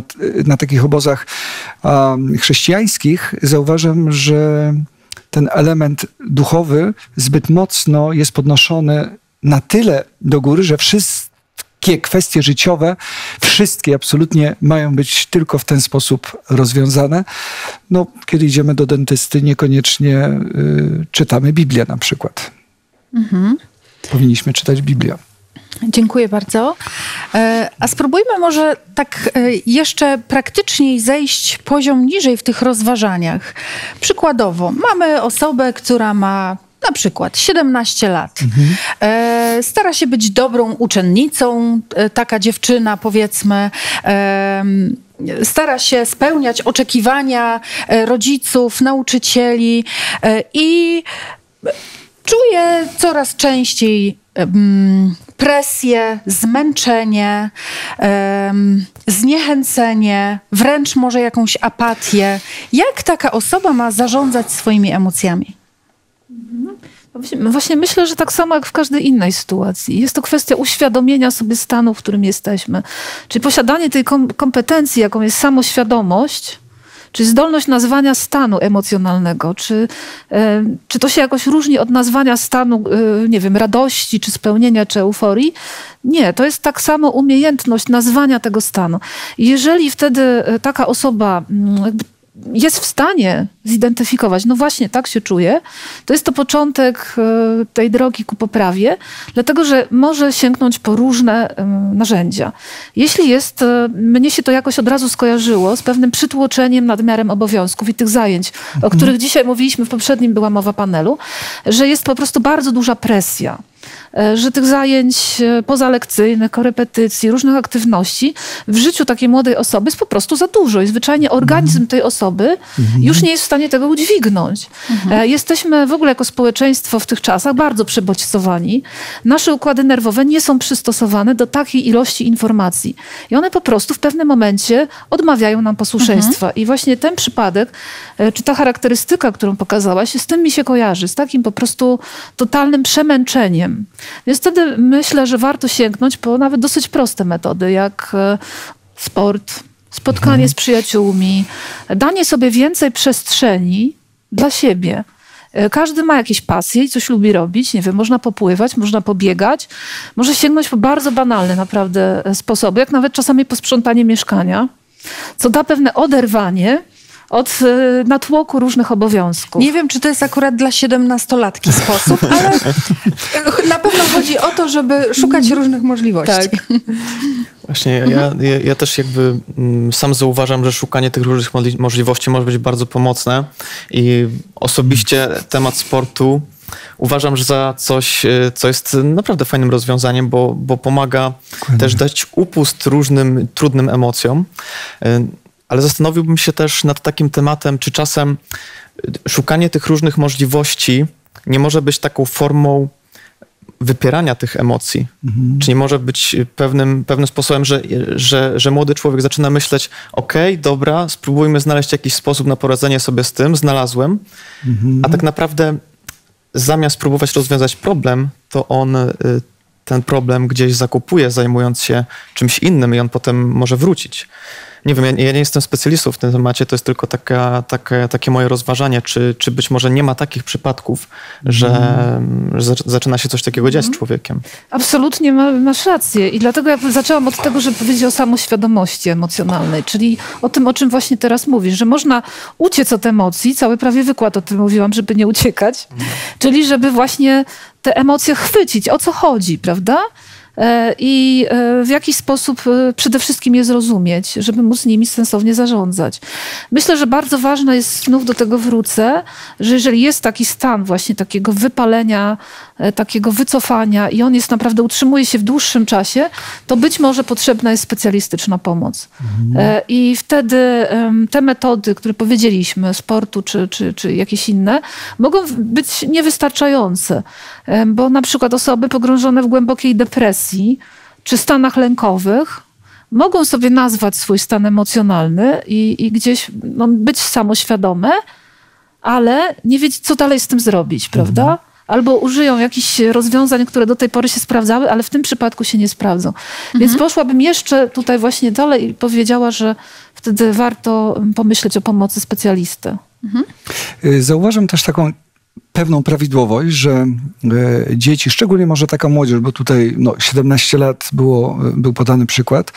na takich obozach chrześcijańskich, zauważam, że ten element duchowy zbyt mocno jest podnoszony na tyle do góry, że wszystkie kwestie życiowe, wszystkie absolutnie mają być tylko w ten sposób rozwiązane. No, kiedy idziemy do dentysty, niekoniecznie czytamy Biblię na przykład. Powinniśmy czytać Biblię. Dziękuję bardzo. A spróbujmy może tak jeszcze praktyczniej zejść poziom niżej w tych rozważaniach. Przykładowo, mamy osobę, która ma na przykład 17 lat. Stara się być dobrą uczennicą, taka dziewczyna powiedzmy. Stara się spełniać oczekiwania rodziców, nauczycieli i czuje coraz częściej presję, zmęczenie, zniechęcenie, wręcz może jakąś apatię. Jak taka osoba ma zarządzać swoimi emocjami? Właśnie myślę, że tak samo jak w każdej innej sytuacji. Jest to kwestia uświadomienia sobie stanu, w którym jesteśmy. Czyli posiadanie tej kompetencji, jaką jest samoświadomość, czy zdolność nazwania stanu emocjonalnego, czy to się jakoś różni od nazwania stanu, nie wiem, radości, czy spełnienia, czy euforii. Nie, to jest tak samo umiejętność nazwania tego stanu. Jeżeli wtedy taka osoba jakby jest w stanie zidentyfikować, no właśnie tak się czuje, to jest to początek tej drogi ku poprawie, dlatego że może sięgnąć po różne narzędzia. Jeśli jest, mnie się to jakoś od razu skojarzyło z pewnym przytłoczeniem nadmiarem obowiązków i tych zajęć, o których dzisiaj mówiliśmy, w poprzednim była mowa panelu, że jest po prostu bardzo duża presja, że tych zajęć pozalekcyjnych, korepetycji, różnych aktywności w życiu takiej młodej osoby jest po prostu za dużo i zwyczajnie organizm tej osoby już nie jest w stanie tego udźwignąć. Jesteśmy w ogóle jako społeczeństwo w tych czasach bardzo przebodźcowani. Nasze układy nerwowe nie są przystosowane do takiej ilości informacji i one po prostu w pewnym momencie odmawiają nam posłuszeństwa. I właśnie ten przypadek, czy ta charakterystyka, którą pokazałaś, z tym mi się kojarzy, z takim po prostu totalnym przemęczeniem. Więc wtedy myślę, że warto sięgnąć po nawet dosyć proste metody, jak sport, spotkanie z przyjaciółmi, danie sobie więcej przestrzeni dla siebie. Każdy ma jakieś pasje i coś lubi robić, nie wiem, można popływać, można pobiegać, może sięgnąć po bardzo banalne naprawdę sposoby, jak nawet czasami posprzątanie mieszkania, co da pewne oderwanie od natłoku różnych obowiązków. Nie wiem, czy to jest akurat dla 17-latki sposób, ale na pewno chodzi o to, żeby szukać różnych możliwości. Tak. Właśnie, ja też jakby sam zauważam, że szukanie tych różnych możliwości może być bardzo pomocne i osobiście temat sportu uważam, że za coś, co jest naprawdę fajnym rozwiązaniem, bo pomaga też dać upust różnym trudnym emocjom. Ale zastanowiłbym się też nad takim tematem, czy czasem szukanie tych różnych możliwości nie może być taką formą wypierania tych emocji. Czy nie może być pewnym sposobem, że młody człowiek zaczyna myśleć, okej, dobra, spróbujmy znaleźć jakiś sposób na poradzenie sobie z tym, znalazłem, a tak naprawdę zamiast próbować rozwiązać problem, to on ten problem gdzieś zakupuje, zajmując się czymś innym i on potem może wrócić. Nie wiem, ja nie jestem specjalistą w tym temacie, to jest tylko takie moje rozważanie, czy być może nie ma takich przypadków, że zaczyna się coś takiego dziać z człowiekiem. Absolutnie masz rację i dlatego ja zaczęłam od tego, żeby powiedzieć o samoświadomości emocjonalnej, czyli o tym, o czym właśnie teraz mówisz, że można uciec od emocji, cały prawie wykład o tym mówiłam, żeby nie uciekać, czyli żeby właśnie te emocje chwycić, o co chodzi, prawda? I w jaki sposób przede wszystkim je zrozumieć, żeby móc nimi sensownie zarządzać. Myślę, że bardzo ważne jest, znów do tego wrócę, że jeżeli jest taki stan właśnie takiego wypalenia, takiego wycofania i on jest naprawdę, utrzymuje się w dłuższym czasie, to być może potrzebna jest specjalistyczna pomoc. I wtedy te metody, które powiedzieliśmy, sportu czy jakieś inne, mogą być niewystarczające, bo na przykład osoby pogrążone w głębokiej depresji czy stanach lękowych mogą sobie nazwać swój stan emocjonalny i gdzieś być samoświadome, ale nie wiedzieć, co dalej z tym zrobić, prawda? Albo użyją jakichś rozwiązań, które do tej pory się sprawdzały, ale w tym przypadku się nie sprawdzą. Więc poszłabym jeszcze tutaj właśnie dalej i powiedziała, że wtedy warto pomyśleć o pomocy specjalisty. Zauważam też taką pewną prawidłowość, że dzieci, szczególnie może taka młodzież, bo tutaj 17 lat był podany przykład,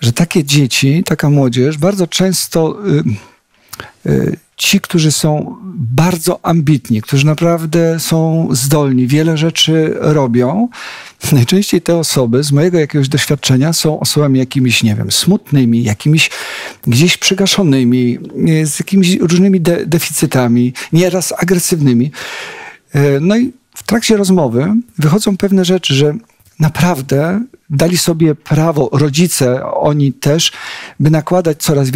że takie dzieci, taka młodzież bardzo często ci, którzy są bardzo ambitni, którzy naprawdę są zdolni, wiele rzeczy robią, najczęściej te osoby z mojego jakiegoś doświadczenia są osobami jakimiś, nie wiem, smutnymi, jakimiś gdzieś przygaszonymi, z jakimiś różnymi deficytami, nieraz agresywnymi. No i w trakcie rozmowy wychodzą pewne rzeczy, że naprawdę dali sobie prawo, rodzice, oni też, by nakładać coraz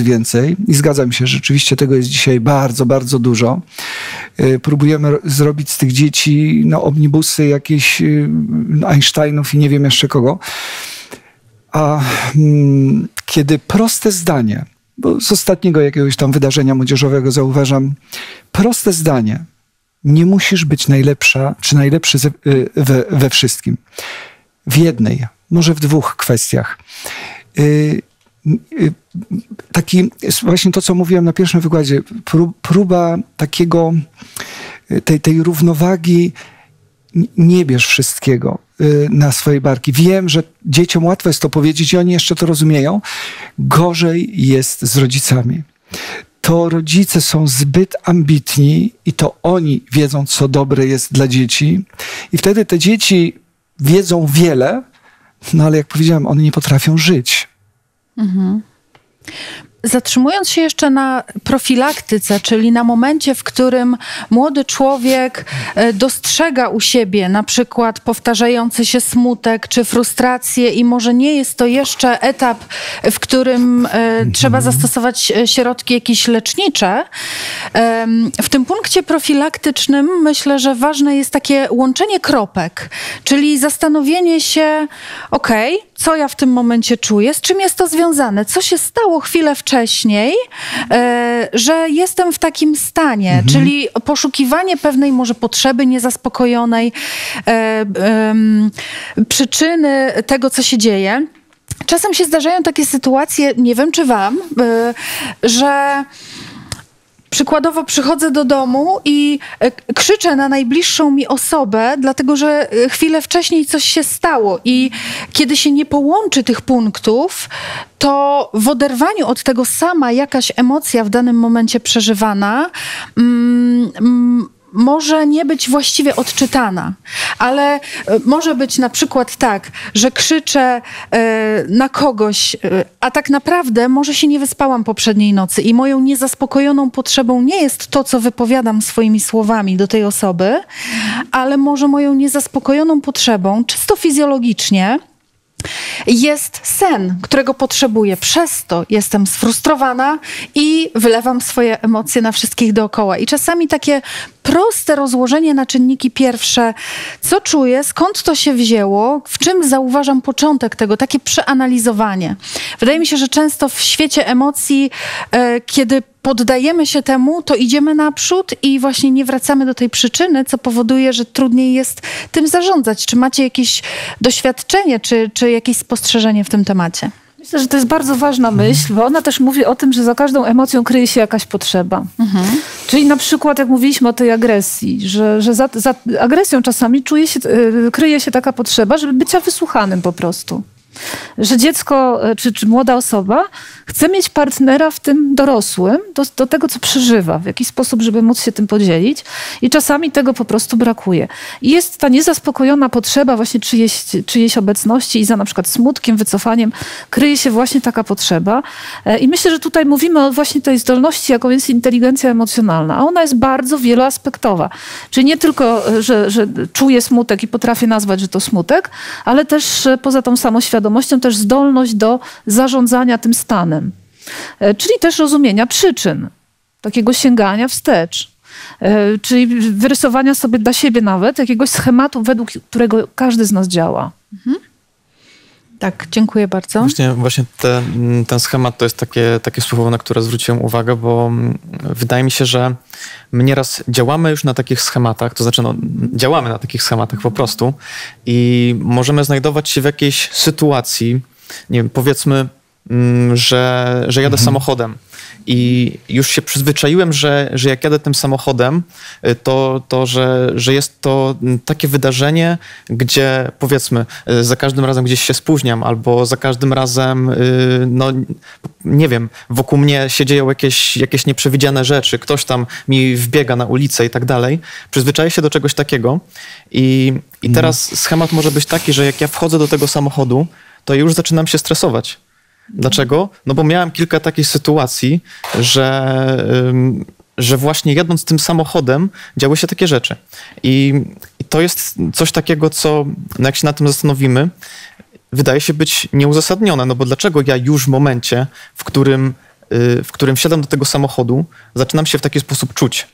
więcej. I zgadzam się, że rzeczywiście tego jest dzisiaj bardzo, bardzo dużo. Próbujemy zrobić z tych dzieci omnibusy jakieś Einsteinów i nie wiem jeszcze kogo. A kiedy proste zdanie, bo z ostatniego jakiegoś tam wydarzenia młodzieżowego zauważam, proste zdanie, nie musisz być najlepsza czy najlepszy we wszystkim. W jednej, może w dwóch kwestiach. Taki, właśnie to, co mówiłem na pierwszym wykładzie, próba takiego, tej równowagi, nie bierz wszystkiego na swoje barki. Wiem, że dzieciom łatwo jest to powiedzieć i oni jeszcze to rozumieją. Gorzej jest z rodzicami. to rodzice są zbyt ambitni i to oni wiedzą, co dobre jest dla dzieci. I wtedy te dzieci wiedzą wiele, no ale jak powiedziałem, one nie potrafią żyć. Mhm. Zatrzymując się jeszcze na profilaktyce, czyli na momencie, w którym młody człowiek dostrzega u siebie na przykład powtarzający się smutek czy frustrację i może nie jest to jeszcze etap, w którym trzeba zastosować środki jakieś lecznicze. W tym punkcie profilaktycznym myślę, że ważne jest takie łączenie kropek, czyli zastanowienie się, okej, co ja w tym momencie czuję, z czym jest to związane, co się stało chwilę wcześniej, że jestem w takim stanie, czyli poszukiwanie pewnej może potrzeby niezaspokojonej, przyczyny tego, co się dzieje. Czasem się zdarzają takie sytuacje, nie wiem czy wam, że przykładowo przychodzę do domu i krzyczę na najbliższą mi osobę, dlatego że chwilę wcześniej coś się stało. I kiedy się nie połączy tych punktów, to w oderwaniu od tego sama jakaś emocja w danym momencie przeżywana może nie być właściwie odczytana, ale może być na przykład tak, że krzyczę na kogoś, a tak naprawdę może się nie wyspałam poprzedniej nocy i moją niezaspokojoną potrzebą nie jest to, co wypowiadam swoimi słowami do tej osoby, ale może moją niezaspokojoną potrzebą, czysto fizjologicznie, jest sen, którego potrzebuję. Przez to jestem sfrustrowana i wylewam swoje emocje na wszystkich dookoła. I czasami takie proste rozłożenie na czynniki pierwsze, co czuję, skąd to się wzięło, w czym zauważam początek tego, takie przeanalizowanie. Wydaje mi się, że często w świecie emocji, kiedy poddajemy się temu, to idziemy naprzód i właśnie nie wracamy do tej przyczyny, co powoduje, że trudniej jest tym zarządzać. Czy macie jakieś doświadczenie, czy jakieś spostrzeżenie w tym temacie? Myślę, że to jest bardzo ważna myśl, bo ona też mówi o tym, że za każdą emocją kryje się jakaś potrzeba. Mhm. Czyli na przykład, jak mówiliśmy o tej agresji, że za agresją czasami kryje się taka potrzeba, żeby bycia wysłuchanym po prostu. Że dziecko czy młoda osoba chce mieć partnera w tym dorosłym do tego, co przeżywa, w jakiś sposób, żeby móc się tym podzielić i czasami tego po prostu brakuje. I jest ta niezaspokojona potrzeba właśnie czyjejś obecności i za na przykład smutkiem, wycofaniem kryje się właśnie taka potrzeba. I myślę, że tutaj mówimy o właśnie tej zdolności, jaką jest inteligencja emocjonalna, a ona jest bardzo wieloaspektowa. Czyli nie tylko, że czuję smutek i potrafię nazwać, że to smutek, ale też poza tą samoświadomością też zdolność do zarządzania tym stanem, czyli też rozumienia przyczyn, takiego sięgania wstecz, czyli wyrysowania sobie dla siebie nawet jakiegoś schematu, według którego każdy z nas działa. Mhm. Tak, dziękuję bardzo. Właśnie ten schemat to jest takie słowo, na które zwróciłem uwagę, bo wydaje mi się, że my nieraz działamy już na takich schematach, to znaczy działamy na takich schematach po prostu i możemy znajdować się w jakiejś sytuacji, nie wiem, powiedzmy, że jadę samochodem i już się przyzwyczaiłem, że jak jadę tym samochodem, to że jest to takie wydarzenie, gdzie powiedzmy za każdym razem gdzieś się spóźniam albo za każdym razem, no nie wiem, wokół mnie się dzieją jakieś nieprzewidziane rzeczy, ktoś tam mi wbiega na ulicę i tak dalej. Przyzwyczaję się do czegoś takiego i teraz schemat może być taki, że jak ja wchodzę do tego samochodu, to już zaczynam się stresować. Dlaczego? No bo miałem kilka takich sytuacji, że właśnie jadąc tym samochodem działy się takie rzeczy. I to jest coś takiego, co jak się na tym zastanowimy, wydaje się być nieuzasadnione. No bo dlaczego ja już w momencie, w którym wsiadam do tego samochodu, zaczynam się w taki sposób czuć?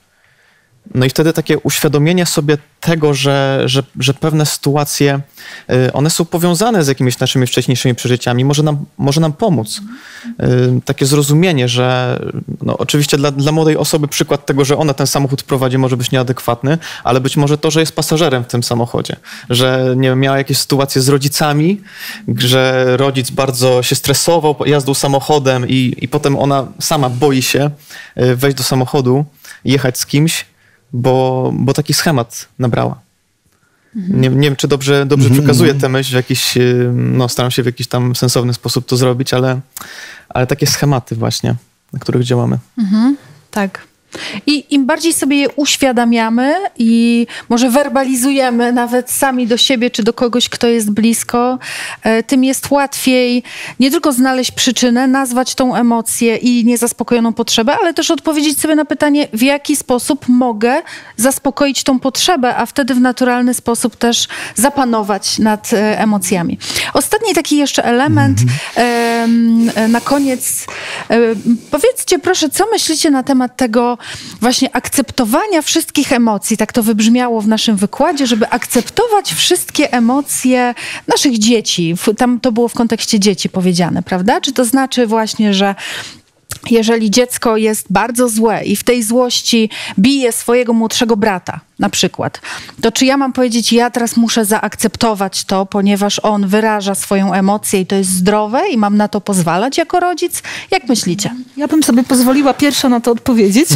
No i wtedy takie uświadomienie sobie tego, że pewne sytuacje, one są powiązane z jakimiś naszymi wcześniejszymi przeżyciami, może nam pomóc. Takie zrozumienie, że no oczywiście dla młodej osoby przykład tego, że ona ten samochód prowadzi, może być nieadekwatny, ale być może to, że jest pasażerem w tym samochodzie, że nie wiem, miała jakieś sytuacje z rodzicami, że rodzic bardzo się stresował jazdą samochodem i potem ona sama boi się wejść do samochodu, jechać z kimś, bo taki schemat nabrała. Nie wiem, czy dobrze przekazuję tę myśl, staram się w jakiś tam sensowny sposób to zrobić, ale takie schematy właśnie. na których działamy. Mhm, tak. I im bardziej sobie je uświadamiamy i może werbalizujemy nawet sami do siebie czy do kogoś, kto jest blisko, tym jest łatwiej nie tylko znaleźć przyczynę, nazwać tą emocję i niezaspokojoną potrzebę, ale też odpowiedzieć sobie na pytanie, w jaki sposób mogę zaspokoić tą potrzebę, a wtedy w naturalny sposób też zapanować nad emocjami. Ostatni taki jeszcze element na koniec. Powiedzcie proszę, co myślicie na temat tego właśnie akceptowania wszystkich emocji, tak to wybrzmiało w naszym wykładzie, żeby akceptować wszystkie emocje naszych dzieci. Tam to było w kontekście dzieci powiedziane, prawda? Czy to znaczy właśnie, że jeżeli dziecko jest bardzo złe i w tej złości bije swojego młodszego brata na przykład, to czy ja mam powiedzieć, ja teraz muszę zaakceptować to, ponieważ on wyraża swoją emocję i to jest zdrowe i mam na to pozwalać jako rodzic? Jak myślicie? Ja bym sobie pozwoliła pierwsza na to odpowiedzieć,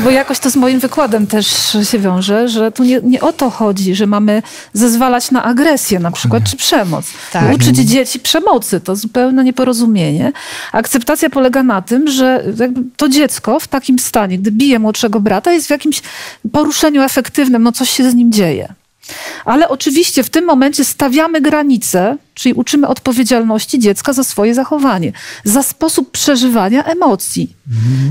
bo jakoś to z moim wykładem też się wiąże, że tu nie o to chodzi, że mamy zezwalać na agresję na przykład, czy przemoc. Tak. Uczyć dzieci przemocy, to zupełne nieporozumienie. Akceptacja polega na tym, że jakby to dziecko w takim stanie, gdy bije młodszego brata, jest w jakimś poruszeniu efektywnym, no coś się z nim dzieje. Ale oczywiście w tym momencie stawiamy granice, czyli uczymy odpowiedzialności dziecka za swoje zachowanie, za sposób przeżywania emocji.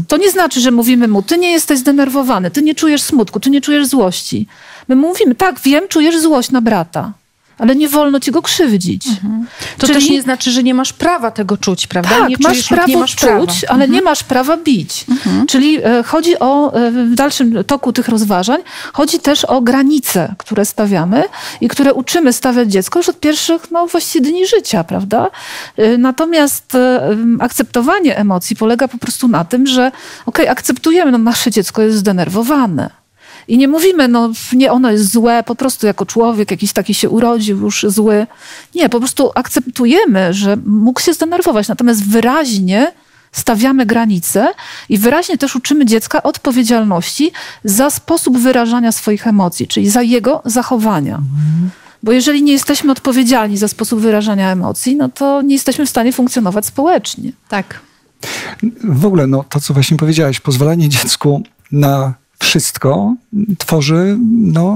To nie znaczy, że mówimy mu, ty nie jesteś zdenerwowany, ty nie czujesz smutku, ty nie czujesz złości. My mówimy, tak, wiem, czujesz złość na brata, ale nie wolno ci go krzywdzić. To czyli też nie znaczy, że nie masz prawa tego czuć, prawda? Tak, nie czujesz, masz prawo czuć, ale nie masz prawa bić. Czyli chodzi o, w dalszym toku tych rozważań, chodzi też o granice, które stawiamy i które uczymy stawiać dziecko już od pierwszych, no, właściwie dni życia, prawda? Natomiast akceptowanie emocji polega po prostu na tym, że okej, akceptujemy, no nasze dziecko jest zdenerwowane. I nie mówimy, no nie, ono jest złe, po prostu jako człowiek jakiś taki się urodził już zły. Nie, po prostu akceptujemy, że mógł się zdenerwować, natomiast wyraźnie stawiamy granice i wyraźnie też uczymy dziecka odpowiedzialności za sposób wyrażania swoich emocji, czyli za jego zachowania. Bo jeżeli nie jesteśmy odpowiedzialni za sposób wyrażania emocji, no to nie jesteśmy w stanie funkcjonować społecznie. Tak. W ogóle, no to co właśnie powiedziałaś, pozwalanie dziecku na wszystko tworzy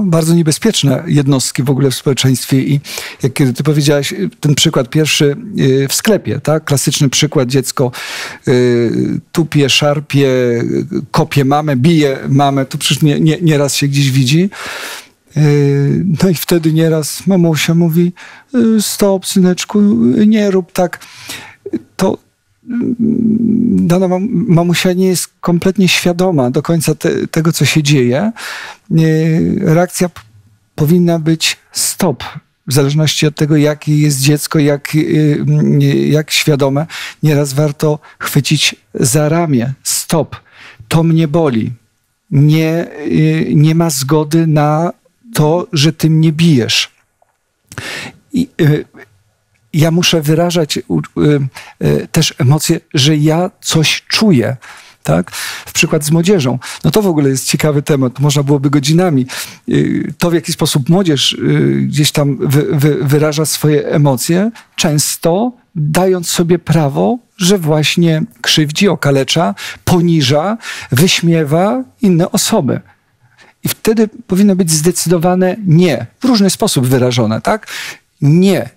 bardzo niebezpieczne jednostki w ogóle w społeczeństwie. I jak kiedy ty powiedziałaś ten przykład pierwszy w sklepie, tak? Klasyczny przykład, dziecko tupie, szarpie, kopie mamę, bije mamę, to przecież nieraz się gdzieś widzi. No i wtedy nieraz mamusia mówi, stop syneczku, nie rób tak. To dana mamusia nie jest kompletnie świadoma do końca tego, co się dzieje. Reakcja powinna być stop. W zależności od tego, jakie jest dziecko, jak świadome, nieraz warto chwycić za ramię. Stop. To mnie boli. Nie ma zgody na to, że ty mnie bijesz. Ja muszę wyrażać też emocje, że ja coś czuję, tak? W przykład z młodzieżą. No to w ogóle jest ciekawy temat, można byłoby godzinami. To, w jaki sposób młodzież gdzieś tam wyraża swoje emocje, często dając sobie prawo, że właśnie krzywdzi, okalecza, poniża, wyśmiewa inne osoby. I wtedy powinno być zdecydowane nie. W różny sposób wyrażone, tak? Nie.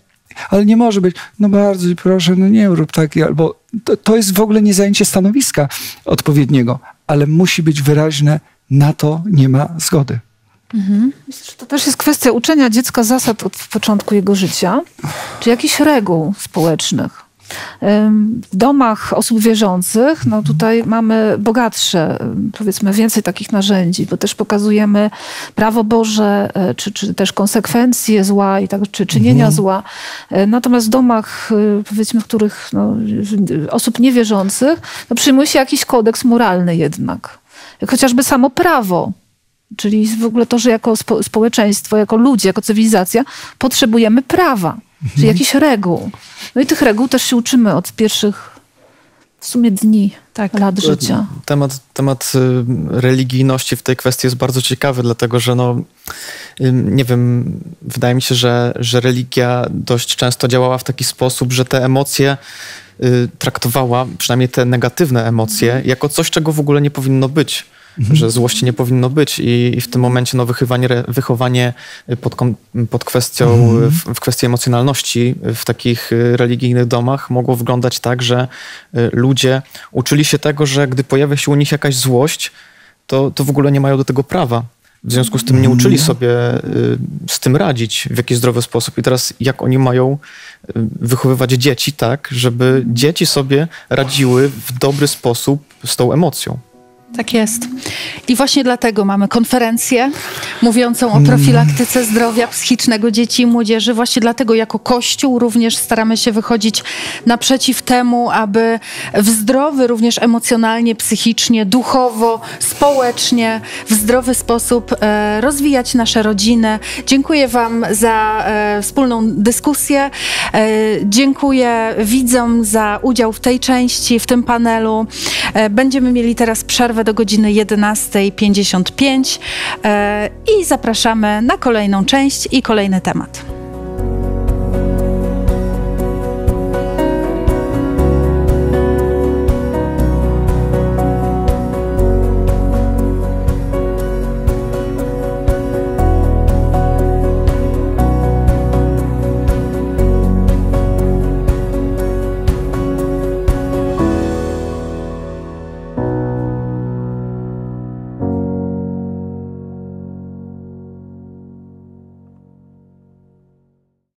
Ale nie może być, no bardzo proszę, no nie rób tak, albo to jest w ogóle nie zajęcie stanowiska odpowiedniego, ale musi być wyraźne, na to nie ma zgody. Myślę, że to też jest kwestia uczenia dziecka zasad od początku jego życia, czy jakichś reguł społecznych. W domach osób wierzących, no tutaj mamy bogatsze, powiedzmy, więcej takich narzędzi, bo też pokazujemy prawo Boże, czy też konsekwencje zła, czy czynienia zła. Natomiast w domach, powiedzmy, w których osób niewierzących, przyjmuje się jakiś kodeks moralny jednak. Chociażby samo prawo. Czyli w ogóle to, że jako społeczeństwo, jako ludzie, jako cywilizacja potrzebujemy prawa. Czyli jakichś reguł. No i tych reguł też się uczymy od pierwszych w sumie dni, lat życia. temat religijności w tej kwestii jest bardzo ciekawy, dlatego że no, nie wiem, wydaje mi się, że religia dość często działała w taki sposób, że te emocje traktowała, przynajmniej te negatywne emocje, jako coś, czego w ogóle nie powinno być. Że złości nie powinno być i w tym momencie no, wychowanie pod kwestią, w kwestii emocjonalności w takich religijnych domach mogło wyglądać tak, że ludzie uczyli się tego, że gdy pojawia się u nich jakaś złość, to w ogóle nie mają do tego prawa. W związku z tym nie uczyli sobie z tym radzić w jakiś zdrowy sposób. I teraz jak oni mają wychowywać dzieci tak, żeby dzieci sobie radziły w dobry sposób z tą emocją. Tak jest. I właśnie dlatego mamy konferencję mówiącą o profilaktyce zdrowia psychicznego dzieci i młodzieży. Właśnie dlatego jako Kościół również staramy się wychodzić naprzeciw temu, aby w zdrowy, również emocjonalnie, psychicznie, duchowo, społecznie, w zdrowy sposób rozwijać nasze rodziny. Dziękuję Wam za wspólną dyskusję. Dziękuję widzom za udział w tej części, w tym panelu. Będziemy mieli teraz przerwę do godziny 11:55 i zapraszamy na kolejną część i kolejny temat.